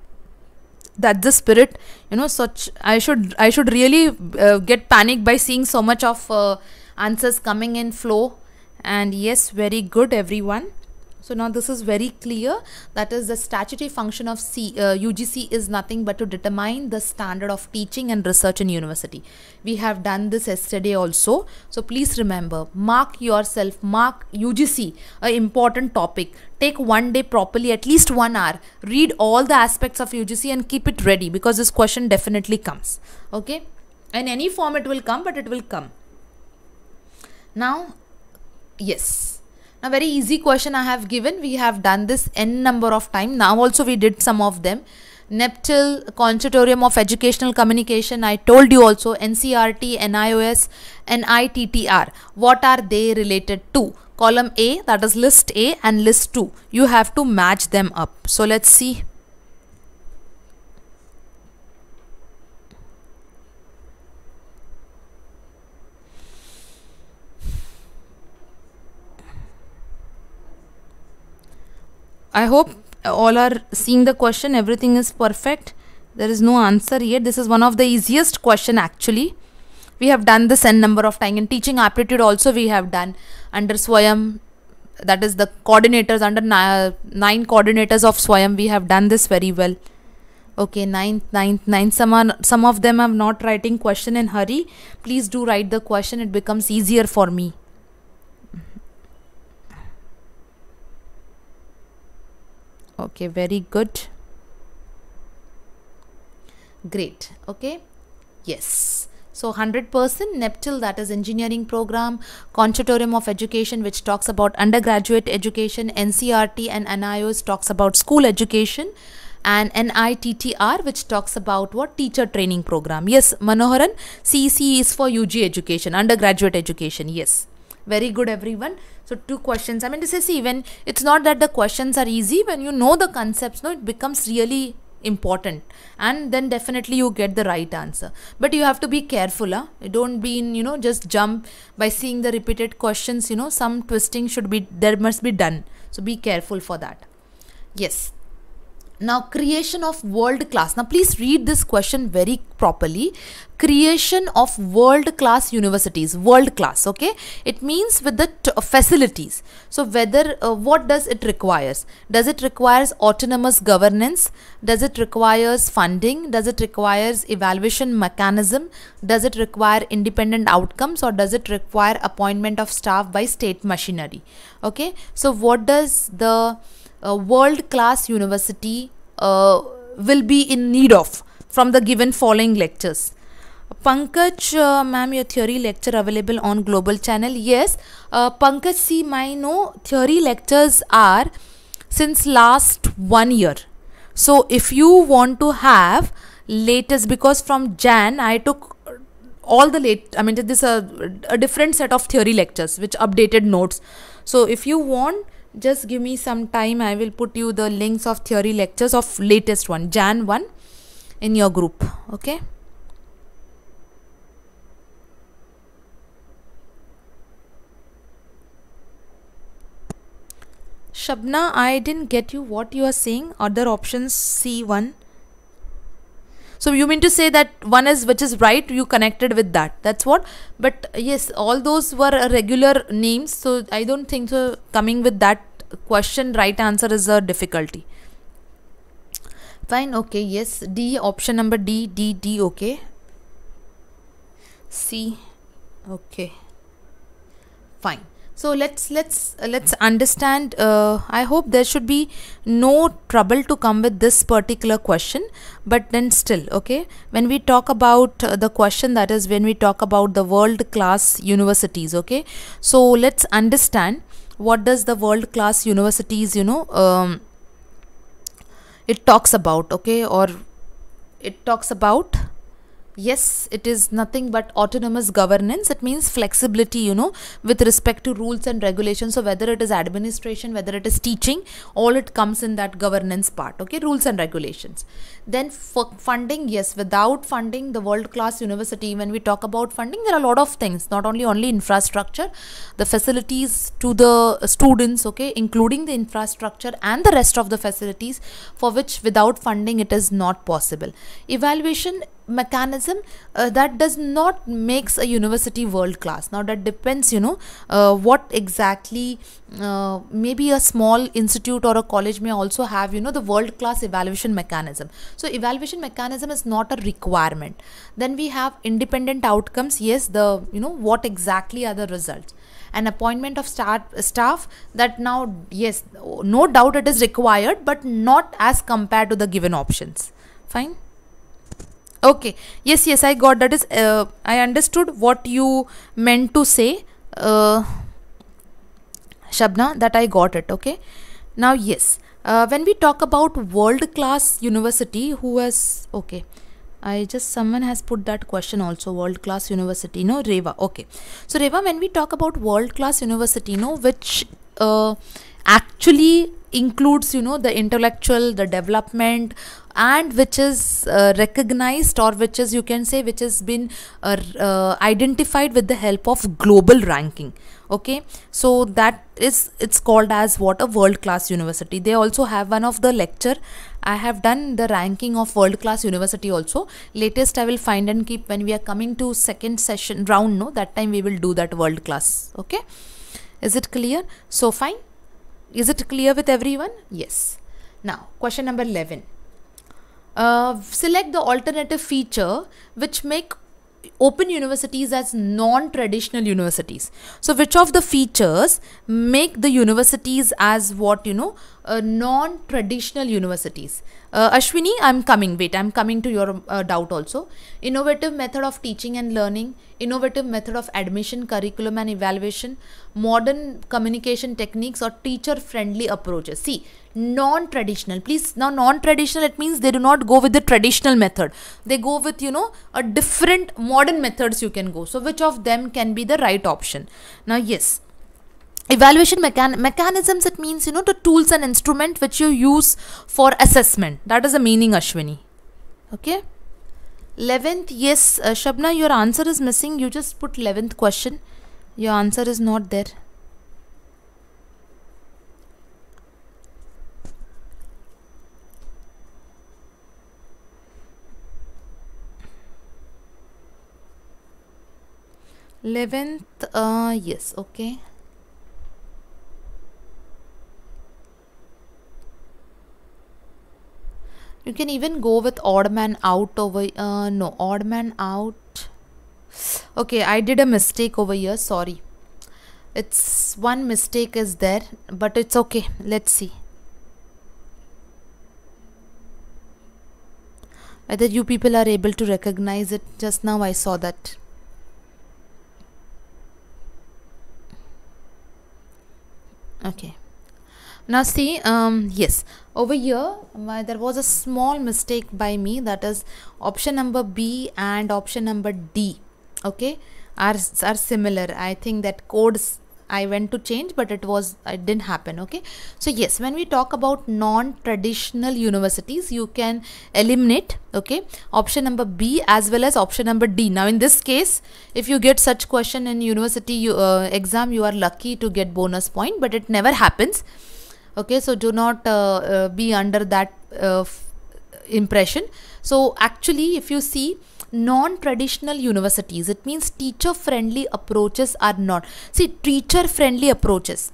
That the spirit, you know, such I should I should really uh, get panicked by seeing so much of uh, answers coming in flow. And yes, very good everyone. So now this is very clear. That is the statutory function of C, uh, U G C is nothing but to determine the standard of teaching and research in university. We have done this yesterday also. So please remember, mark yourself, mark U G C, an important topic. Take one day properly, at least one hour. Read all the aspects of U G C and keep it ready, because this question definitely comes. Okay. In any form it will come, but it will come. Now, yes. A very easy question I have given. We have done this n number of times. Now also we did some of them. NPTEL, Consortium of Educational Communication, I told you also, N C E R T, N I O S, N I T T R. What are they related to? Column A, that is list A, and list two. You have to match them up. So let's see. I hope all are seeing the question. Everything is perfect. There is no answer yet. This is one of the easiest question actually. We have done this n number of times. In teaching aptitude also we have done under Swayam. That is the coordinators, under nine coordinators of Swayam. We have done this very well. Okay, ninth, ninth, ninth. Some are, some of them I'm not writing question in hurry. Please do write the question. It becomes easier for me. Okay, very good. Great. Okay. Yes. So one hundred percent NPTEL, that is engineering program, Consortium of Education, which talks about undergraduate education, N C E R T and N I O S talks about school education, and N I T T R, which talks about what? Teacher training program. Yes, Manoharan, C C is for U G education, undergraduate education. Yes. Very good, everyone. So two questions. I mean, this is, see, when it's not that the questions are easy, when you know the concepts, no, it becomes really important, and then definitely you get the right answer. But you have to be careful, huh? Don't be in, you know, just jump by seeing the repeated questions. You know, some twisting should be there, must be done. So be careful for that. Yes. Now, creation of world class. Now, please read this question very properly. Creation of world class universities, world class. Okay, it means with the t facilities. So, whether uh, what does it requires? Does it requires autonomous governance? Does it requires funding? Does it requires evaluation mechanism? Does it require independent outcomes, or does it require appointment of staff by state machinery? Okay, so what does the a world-class university uh, will be in need of from the given following lectures? Pankaj, uh, ma'am, your theory lecture available on Global Channel. Yes, uh, Pankaj, see, my no theory lectures are since last one year. So if you want to have latest, because from Jan I took all the late, I mean, this is a, a different set of theory lectures which updated notes. So if you want, just give me some time. I will put you the links of theory lectures of latest one, Jan one, in your group. Okay. Shabna, I didn't get you what you are saying. Other options C one. So you mean to say that one is which is right, you connected with that. That's what. But yes, all those were regular names. So I don't think so coming with that question, right answer is a difficulty. Fine. Okay. Yes. D, option number D, D, D. Okay. C. Okay. Fine. So let's let's uh, let's understand. Uh, I hope there should be no trouble to come with this particular question. But then still, okay. When we talk about uh, the question, that is when we talk about the world-class universities, okay. So let's understand what does the world-class universities, you know, um, it talks about, okay, or it talks about. Yes, it is nothing but autonomous governance. It means flexibility, you know, with respect to rules and regulations. So whether it is administration, whether it is teaching, all it comes in that governance part. Okay, rules and regulations. Then for funding, yes, without funding, the world-class university, when we talk about funding, there are a lot of things, not only only infrastructure, the facilities to the students, okay, including the infrastructure and the rest of the facilities, for which without funding it is not possible. Evaluation mechanism, uh, that does not makes a university world class. Now that depends, you know, uh, what exactly, uh, maybe a small institute or a college may also have, you know, the world class evaluation mechanism. So evaluation mechanism is not a requirement. Then we have independent outcomes. Yes, the, you know, what exactly are the results. An appointment of staff, that now, yes, no doubt it is required, but not as compared to the given options. Fine. Okay. Yes, yes, I got that. Is uh, I understood what you meant to say. Uh, Shabna, that I got it. Okay. Now, yes, uh, when we talk about world-class university, who has, okay, I just, someone has put that question also, world-class university, no, Reva. Okay. So, Reva, when we talk about world-class university, no, which uh, actually includes, you know, the intellectual, the development, and which is uh, recognized, or which is, you can say, which has been uh, uh, identified with the help of global ranking. Okay, so that is, it's called as what, a world class university. They also have one of the lecture, I have done the ranking of world class university also. Latest I will find and keep when we are coming to second session round, no, that time we will do that world class. Okay, is it clear so fine? Is it clear with everyone? Yes. Now, question number eleven. Uh, select the alternative feature which make open universities as non-traditional universities. So, which of the features make the universities as what, you know, uh, non-traditional universities? Uh, Ashwini, I'm coming. Wait, I'm coming to your uh, doubt also. Innovative method of teaching and learning, innovative method of admission, curriculum and evaluation, modern communication techniques, or teacher-friendly approaches. See, non-traditional, please. Now, non-traditional, it means they do not go with the traditional method. They go with, you know, a different modern methods you can go. So, which of them can be the right option? Now, yes. Evaluation mechan mechanisms, it means, you know, the tools and instrument which you use for assessment. That is the meaning, Ashwini. Okay. eleventh, yes, uh, Shabna, your answer is missing. You just put eleventh question. Your answer is not there. eleventh, uh, yes, okay. You can even go with odd man out over, uh, no, odd man out. Okay, I did a mistake over here, sorry. It's one mistake is there, but it's okay. Let's see. Whether you people are able to recognize it, just now I saw that. Okay. Now see, um, yes, over here, my, there was a small mistake by me, that is option number B and option number D, okay, are, are similar. I think that codes I went to change, but it was, it didn't happen, okay. So yes, when we talk about non-traditional universities, you can eliminate, okay, option number B as well as option number D. Now in this case, if you get such question in university you, uh, exam, you are lucky to get bonus point, but it never happens. Okay, so do not uh, uh, be under that uh, impression. So actually, if you see non-traditional universities, it means teacher-friendly approaches are not. See, teacher-friendly approaches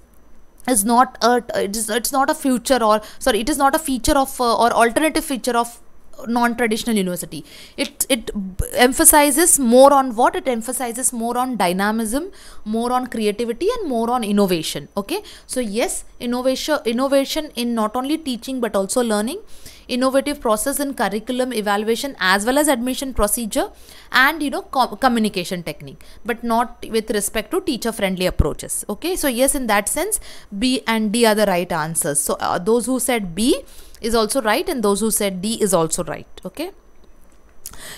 is not a, it is, it's not a future or sorry, it is not a feature of uh, or alternative feature of non-traditional university. It it emphasizes more on what? It emphasizes more on dynamism, more on creativity, and more on innovation. Okay, so yes, innovation innovation in not only teaching but also learning, innovative process in curriculum, evaluation as well as admission procedure, and you know, com communication technique, but not with respect to teacher friendly approaches. Okay, so yes, in that sense, B and D are the right answers. So uh, those who said B is also right, and those who said D is also right. Okay.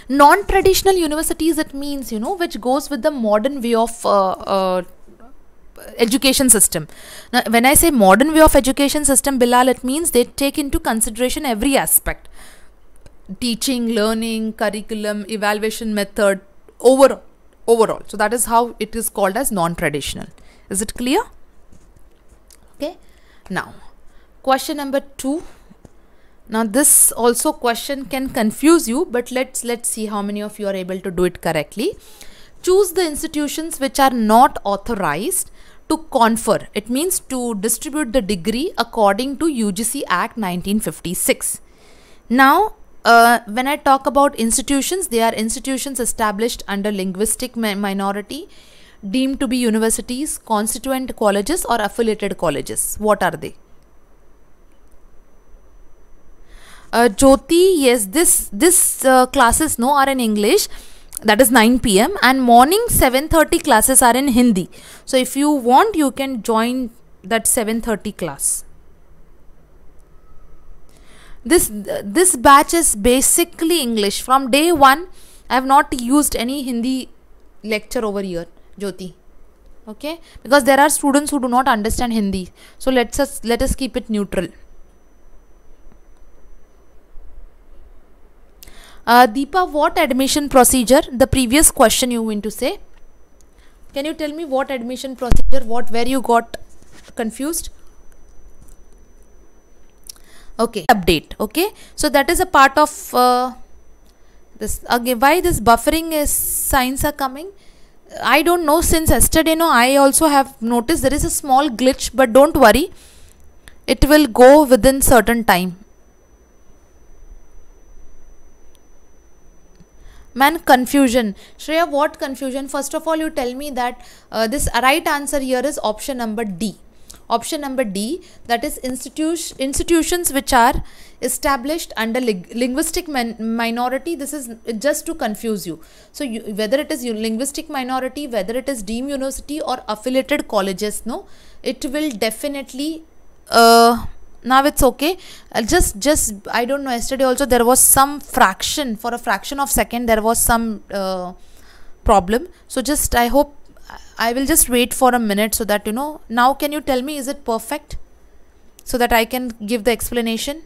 Non-traditional universities, it means, you know, which goes with the modern way of uh, uh, education system. Now, when I say modern way of education system, Bilal, it means they take into consideration every aspect. Teaching, learning, curriculum, evaluation method, overall. overall. So that is how it is called as non-traditional. Is it clear? Okay. Now, question number two. Now this also question can confuse you, but let's let's see how many of you are able to do it correctly. Choose the institutions which are not authorized to confer. It means to distribute the degree according to U G C Act nineteen fifty-six. Now, uh, when I talk about institutions, they are institutions established under linguistic mi minority, deemed to be universities, constituent colleges, or affiliated colleges. What are they? Uh, Jyoti, yes, this this uh, classes no are in English, that is nine P M and morning seven thirty classes are in Hindi. So if you want, you can join that seven thirty class. This this batch is basically English. From day one, I have not used any Hindi lecture over here, Jyoti. Okay, because there are students who do not understand Hindi. So let's us let us keep it neutral. Uh, Deepa, what admission procedure? The previous question you mean to say. Can you tell me what admission procedure? What where you got confused? Okay, update. Okay, so that is a part of uh, this. Again, why this buffering is signs are coming? I don't know. Since yesterday, no, I also have noticed there is a small glitch, but don't worry, it will go within certain time. Man, confusion. Shreya, what confusion? First of all, you tell me that uh, this right answer here is option number D. Option number D, that is institution institutions which are established under ling linguistic minority. This is just to confuse you. So you, whether it is your linguistic minority, whether it is deemed university or affiliated colleges, no, it will definitely. Uh, now it's okay. I'll just just I don't know. Yesterday also there was some fraction for a fraction of second there was some uh, problem. So just I hope. I will just wait for a minute so that you know. Now can you tell me, is it perfect so that I can give the explanation?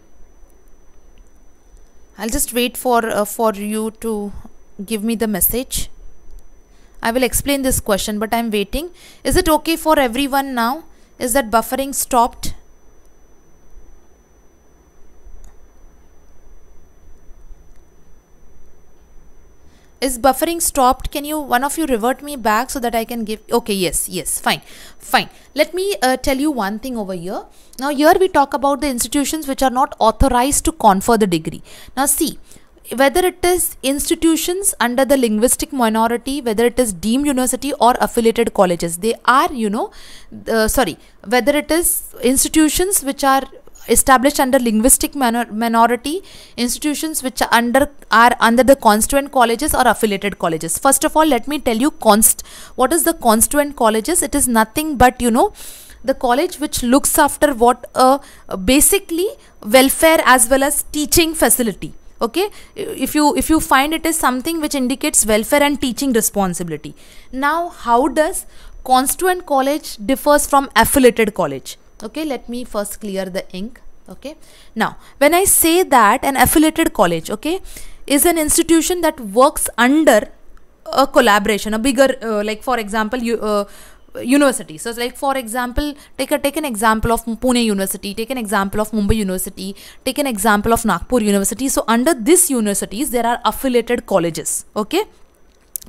I'll just wait for uh, for you to give me the message. I will explain this question, but I'm waiting. Is it okay for everyone now? Is that buffering stopped? Is buffering stopped? Can you, one of you, revert me back so that I can give? Okay, yes, yes, fine, fine. Let me uh, tell you one thing over here. Now here we talk about the institutions which are not authorized to confer the degree. Now see, whether it is institutions under the linguistic minority, whether it is deemed university or affiliated colleges, they are, you know, uh, sorry, whether it is institutions which are established under linguistic minor minority, institutions which are under are under the constituent colleges or affiliated colleges. First of all, let me tell you const what is the constituent colleges. It is nothing but, you know, the college which looks after what uh, basically welfare as well as teaching facility. Okay, if you if you find it is something which indicates welfare and teaching responsibility. Now how does constituent college differs from affiliated college? Okay, let me first clear the ink. Okay, now when I say that an affiliated college, okay, is an institution that works under a collaboration, a bigger uh, like for example you uh, university. So it's like, for example, take a take an example of Pune University, take an example of Mumbai University, take an example of Nagpur University. So under these universities there are affiliated colleges. Okay,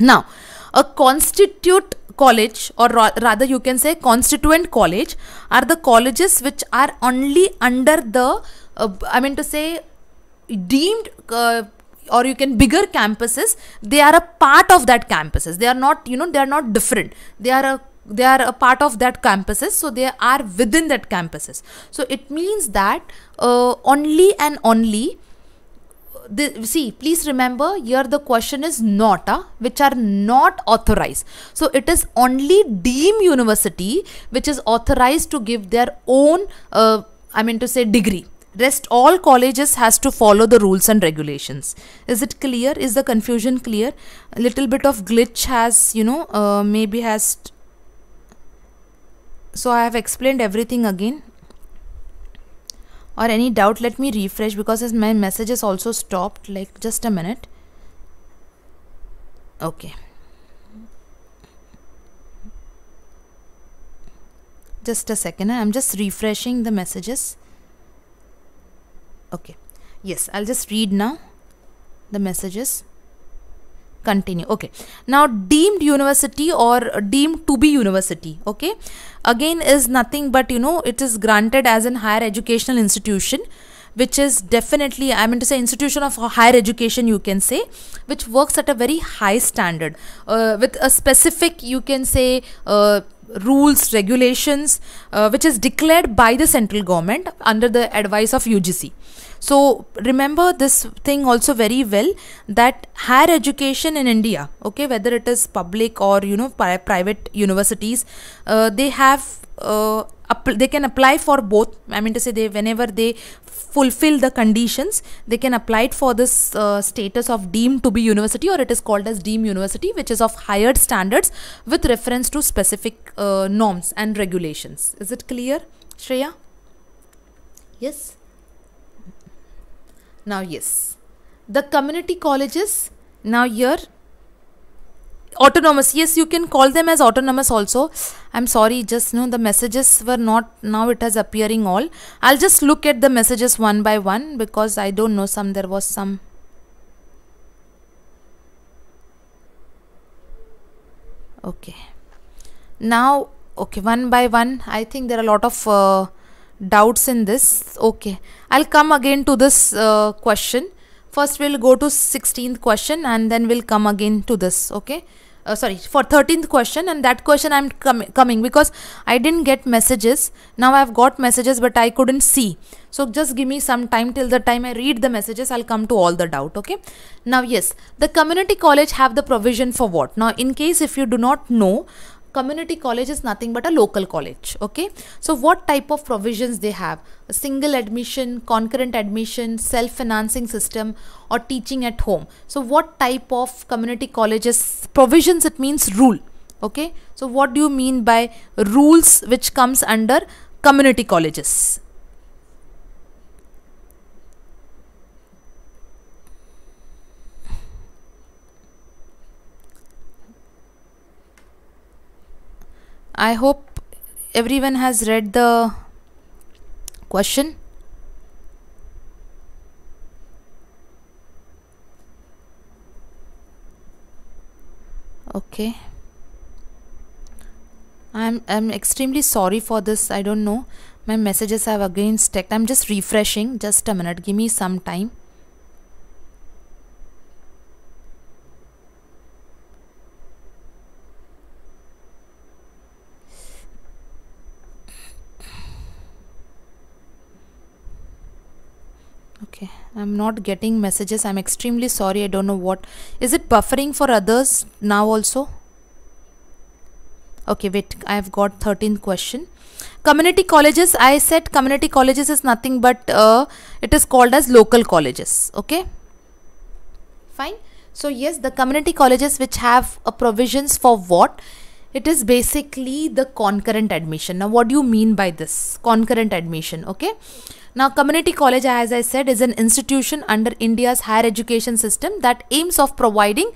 now a constituent college, or ra rather you can say constituent college, are the colleges which are only under the uh, I mean to say deemed uh, or you can bigger campuses. They are a part of that campuses. They are not, you know, they are not different. They are a they are a part of that campuses. So they are within that campuses. So it means that uh, only and only The, see, please remember here the question is not uh, which are not authorized. So it is only deemed university which is authorized to give their own uh, I mean to say degree. Rest all colleges has to follow the rules and regulations. Is it clear? Is the confusion clear? A little bit of glitch has, you know, uh, maybe has. So I have explained everything again. Or any doubt, let me refresh because my message is also stopped. Like just a minute. Okay. Just a second. I'm just refreshing the messages. Okay. Yes, I'll just read now the messages. Continue. Okay, now deemed university or deemed to be university, okay, again is nothing but, you know, it is granted as an higher educational institution which is definitely, I mean to say, institution of higher education, you can say, which works at a very high standard uh, with a specific, you can say, uh, rules, regulations, uh, which is declared by the central government under the advice of U G C. So remember this thing also very well, that higher education in India, okay, whether it is public or, you know, pri private universities, uh, they have uh, they can apply for both. I mean to say, they whenever they fulfill the conditions, they can apply it for this uh, status of deemed to be university, or it is called as deemed university, which is of higher standards with reference to specific uh, norms and regulations. Is it clear, Shreya? Yes. Now, yes, the community colleges. Now here, autonomous, yes, you can call them as autonomous also. I'm sorry, just no, the messages were not, now it has appearing all. I'll just look at the messages one by one, because I don't know, some there was some. Okay, now, okay, one by one. I think there are a lot of uh, doubts in this. Okay, I'll come again to this uh, question. First we'll go to sixteenth question, and then we'll come again to this. Okay, uh, sorry, for thirteenth question, and that question I'm com coming because I didn't get messages. Now I've got messages, but I couldn't see. So just give me some time, till the time I read the messages, I'll come to all the doubt. Okay. Now, yes, the community college have the provision for what? Now, in case if you do not know, community college is nothing but a local college. Okay, so what type of provisions they have? A single admission, concurrent admission, self-financing system, or teaching at home. So what type of community colleges provisions? It means rule. Okay, so what do you mean by rules which comes under community colleges? I hope everyone has read the question. Okay. I'm I'm extremely sorry for this. I don't know. My messages have again stacked. I'm just refreshing. Just a minute. Give me some time. Okay, I'm not getting messages. I'm extremely sorry. I don't know what. Is it buffering for others now also? Okay, wait, I've got thirteenth question. Community colleges, I said community colleges is nothing but uh, it is called as local colleges. Okay, fine. So yes, the community colleges which have a provisions for what? It is basically the concurrent admission. Now, what do you mean by this concurrent admission? Okay. Now, community college, as I said, is an institution under India's higher education system that aims of providing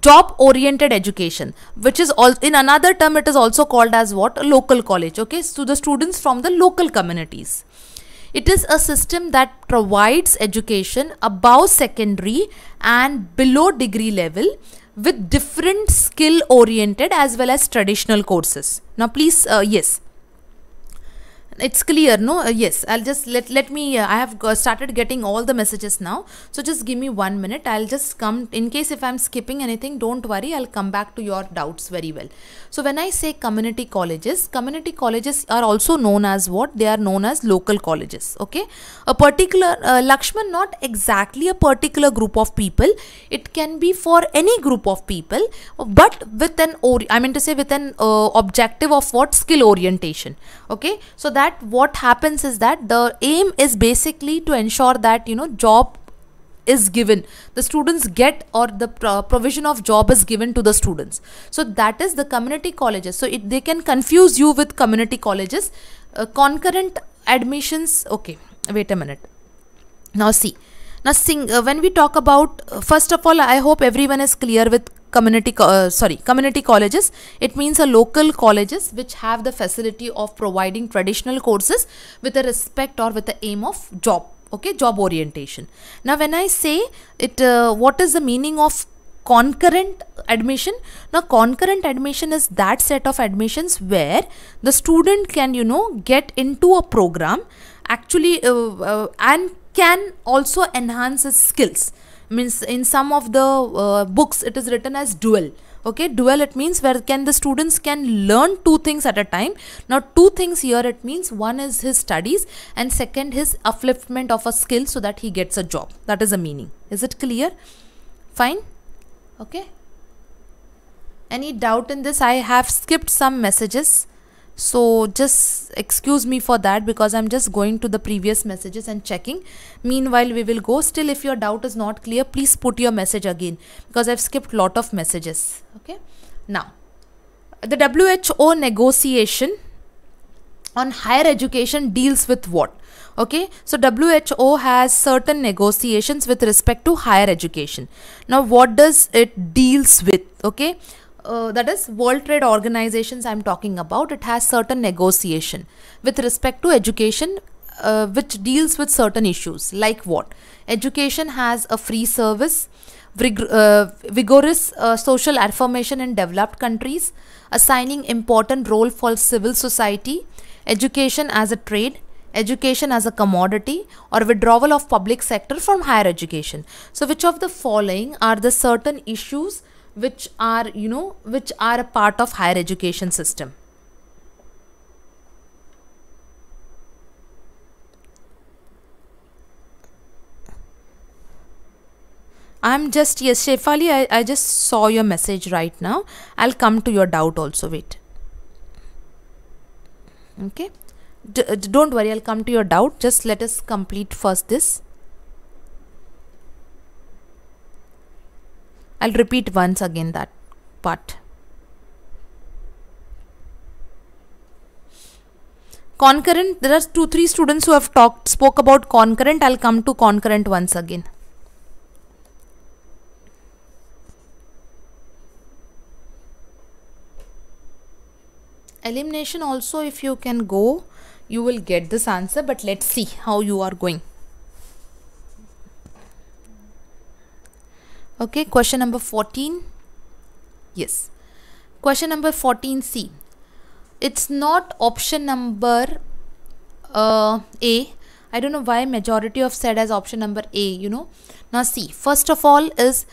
job-oriented education, which is all in another term, it is also called as what? A local college. Okay, so the students from the local communities. It is a system that provides education above secondary and below degree level, with different skill oriented as well as traditional courses. Now please, uh, yes, it's clear, no? Uh, yes, I'll just let let me uh, I have started getting all the messages now, so just give me one minute. I'll just come, in case if I'm skipping anything, don't worry, I'll come back to your doubts very well. So when I say community colleges, community colleges are also known as what? They are known as local colleges. Okay, a particular uh, Lakshman, not exactly a particular group of people, it can be for any group of people, but with an or I mean to say with an uh, objective of what? Skill orientation. Okay, so that That what happens is that the aim is basically to ensure that, you know, job is given, the students get, or the pro provision of job is given to the students. So that is the community colleges. So it, they can confuse you with community colleges, uh, concurrent admissions. Okay, wait a minute. Now see, now sing, uh, when we talk about, uh, first of all, I hope everyone is clear with community uh, sorry community colleges. It means a local colleges which have the facility of providing traditional courses with a respect or with the aim of job. Okay, job orientation. Now when I say it, uh, what is the meaning of concurrent admission? Now concurrent admission is that set of admissions where the student can, you know, get into a program actually uh, uh, and can also enhance his skills. Means in some of the uh, books it is written as dual. Okay, dual, it means where can the students can learn two things at a time. Now two things here, it means one is his studies and second his upliftment of a skill so that he gets a job. That is the meaning. Is it clear? Fine. Okay, any doubt in this? I have skipped some messages. So just excuse me for that, because I'm just going to the previous messages and checking. Meanwhile, we will go. Still, if your doubt is not clear, please put your message again, because I've skipped lot of messages. Okay. Now, the W H O negotiation on higher education deals with what? Okay, so W H O has certain negotiations with respect to higher education. Now, what does it deals with? Okay, uh, that is World Trade Organizations I'm talking about. It has certain negotiation with respect to education, uh, which deals with certain issues like what? Education has a free service, Vig uh, vigorous uh, social affirmation in developed countries, assigning important role for civil society, education as a trade, education as a commodity, or withdrawal of public sector from higher education. So which of the following are the certain issues which are, you know, which are a part of higher education system? I'm just, yes, Shefali, I, I just saw your message right now. I'll come to your doubt also, wait. Okay, D don't worry, I'll come to your doubt. Just let us complete first this. I'll repeat once again that part. Concurrent, there are two, three students who have talked, spoke about concurrent. I'll come to concurrent once again. Elimination also, if you can go, you will get this answer, but let's see how you are going. Okay, question number fourteen. Yes, question number fourteen C. It's not option number uh, A. I don't know why majority of said as option number A, you know. Now see, first of all is,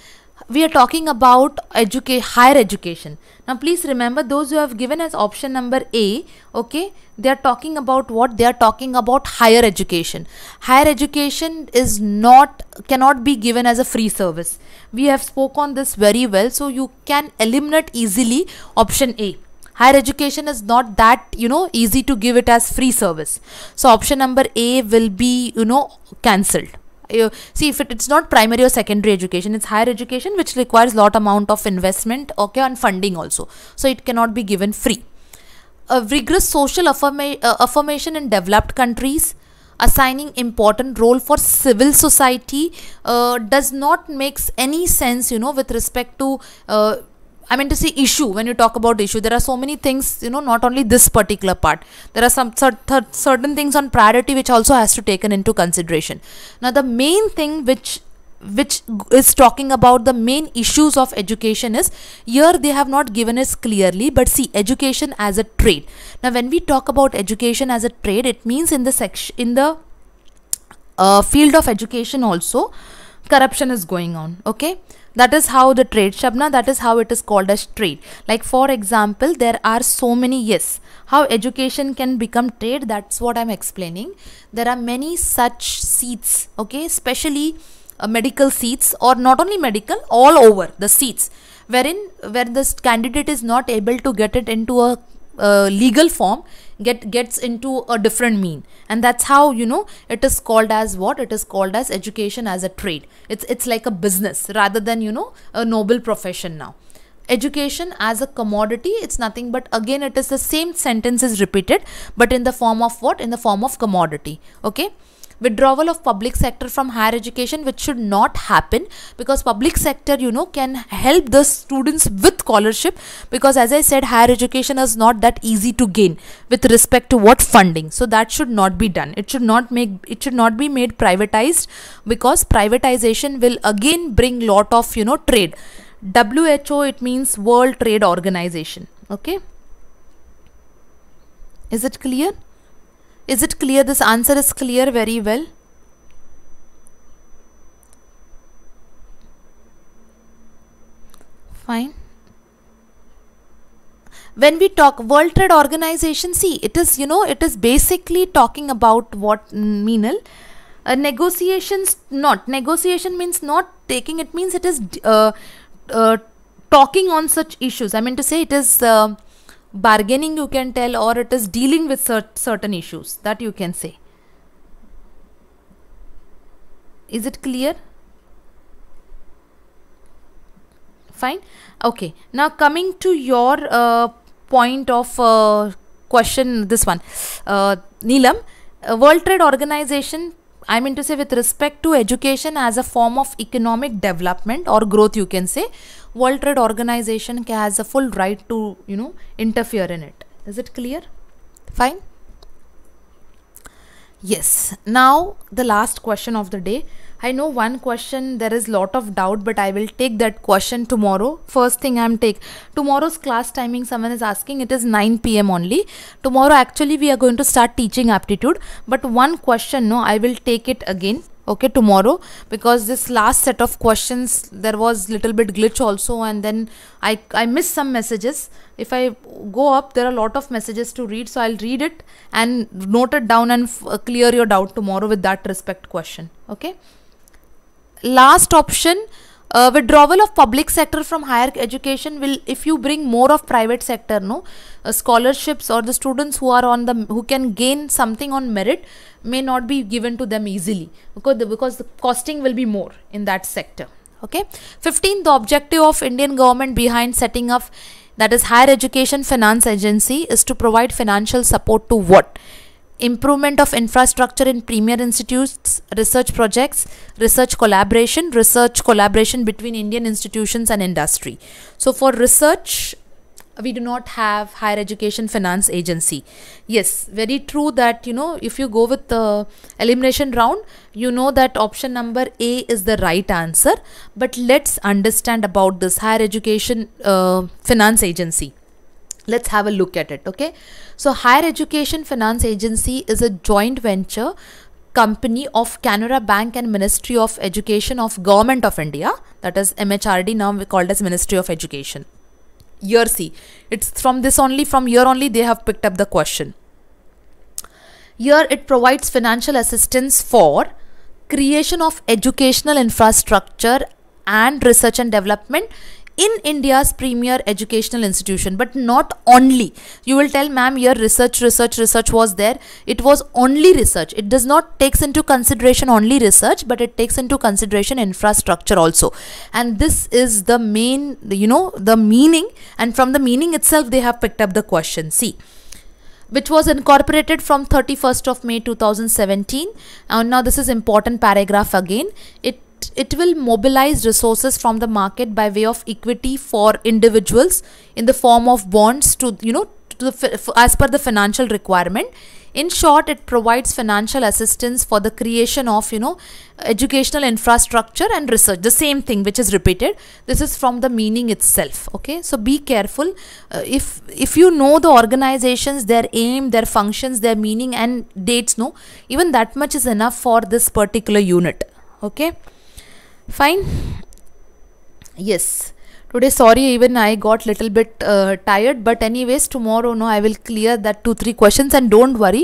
we are talking about educate higher education. Now please remember, those who have given as option number A, okay, they are talking about what? They are talking about higher education. Higher education is not, cannot be given as a free service. We have spoke on this very well, so you can eliminate easily option A. Higher education is not that, you know, easy to give it as free service. So option number A will be, you know, cancelled. You see, if it, it's not primary or secondary education, it's higher education, which requires lot amount of investment, okay, and funding also, so it cannot be given free. A vigorous social affirma uh, affirmation in developed countries, assigning important role for civil society, uh, does not makes any sense, you know, with respect to uh, I mean to say issue. When you talk about issue, there are so many things, you know, not only this particular part. There are some certain things on priority which also has to taken into consideration. Now the main thing which which is talking about the main issues of education is, here they have not given us clearly, but see, education as a trade. Now when we talk about education as a trade, it means in the section, in the uh, field of education also, corruption is going on. Okay, that is how the trade, Shabna, that is how it is called as trade. Like for example, there are so many, yes, how education can become trade, that's what I'm explaining. There are many such seats, okay, especially uh, medical seats, or not only medical, all over the seats, wherein where this candidate is not able to get it into a uh, legal form, get gets into a different mean, and that's how, you know, it is called as what? It is called as education as a trade. It's it's like a business rather than, you know, a noble profession. Now education as a commodity, it's nothing but, again, it is the same sentence is repeated, but in the form of what? In the form of commodity. Okay, withdrawal of public sector from higher education, which should not happen, because public sector, you know, can help the students with scholarship, because as I said, higher education is not that easy to gain with respect to what? Funding. So that should not be done. It should not make, it should not be made privatized, because privatization will again bring lot of, you know, trade. W H O, it means World Trade Organization. Okay, is it clear? Is it clear? This answer is clear very well. Fine. When we talk World Trade Organization, see, it is, you know, it is basically talking about what, Meenal? Uh, negotiations, not. Negotiation means not taking, it means it is uh, uh, talking on such issues. I mean to say it is... Uh, bargaining, you can tell, or it is dealing with cert certain issues, that you can say. Is it clear? Fine. Okay, now coming to your uh, point of uh, question, this one, uh, Neelam, uh, World Trade Organization, I mean to say, with respect to education as a form of economic development or growth, you can say, World Trade Organization has a full right to, you know, interfere in it. Is it clear? Fine. Yes. Now the last question of the day. I know one question there is lot of doubt, but I will take that question tomorrow. First thing I'm take tomorrow's class timing. Someone is asking, it is nine P M only. Tomorrow actually we are going to start teaching aptitude, but one question, no, I will take it again. Okay, tomorrow, because this last set of questions there was little bit glitch also, and then I, I missed some messages. If I go up, there are a lot of messages to read, so I'll read it and note it down and f clear your doubt tomorrow with that respect question. Okay. Last option, uh, withdrawal of public sector from higher education will, if you bring more of private sector, no, uh, scholarships or the students who are on the, who can gain something on merit may not be given to them easily, because the, because the costing will be more in that sector. Okay. fifteen, the objective of Indian government behind setting up, that is, higher education finance agency, is to provide financial support to what? Improvement of infrastructure in premier institutes, research projects, research collaboration, research collaboration between Indian institutions and industry. So for research, we do not have higher education finance agency. Yes, very true that, you know, if you go with the elimination round, you know that option number A is the right answer. But let's understand about this higher education uh, finance agency. Let's have a look at it. Okay, so Higher Education Finance Agency is a joint venture company of Canara Bank and Ministry of Education of Government of India, that is M H R D, now we called as Ministry of Education. Year C, it's from this only, from year only they have picked up the question. Here it provides financial assistance for creation of educational infrastructure and research and development in India's premier educational institution. But not only, you will tell, ma'am, your research, research, research was there. It was only research. It does not takes into consideration only research, but it takes into consideration infrastructure also. And this is the main, you know, the meaning, and from the meaning itself, they have picked up the question. See, which was incorporated from thirty-first of May two thousand seventeen. And now this is important paragraph again. It It will mobilize resources from the market by way of equity for individuals in the form of bonds to, you know, to the, as per the financial requirement. In short, it provides financial assistance for the creation of, you know, educational infrastructure and research. The same thing which is repeated. This is from the meaning itself. Okay, so be careful. Uh, if if you know the organizations, their aim, their functions, their meaning and dates, no, even that much is enough for this particular unit. Okay. Fine. Yes, today, sorry, even I got little bit uh, tired, but anyways, tomorrow, no, I will clear that two three questions. And don't worry,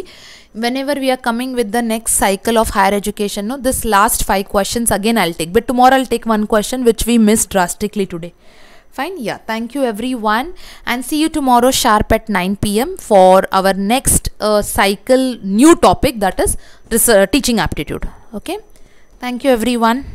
whenever we are coming with the next cycle of higher education, no, this last five questions again I'll take, but tomorrow I'll take one question which we missed drastically today. Fine. Yeah, thank you everyone, and see you tomorrow sharp at nine P M for our next uh, cycle, new topic, that is research, teaching aptitude. Okay, thank you everyone.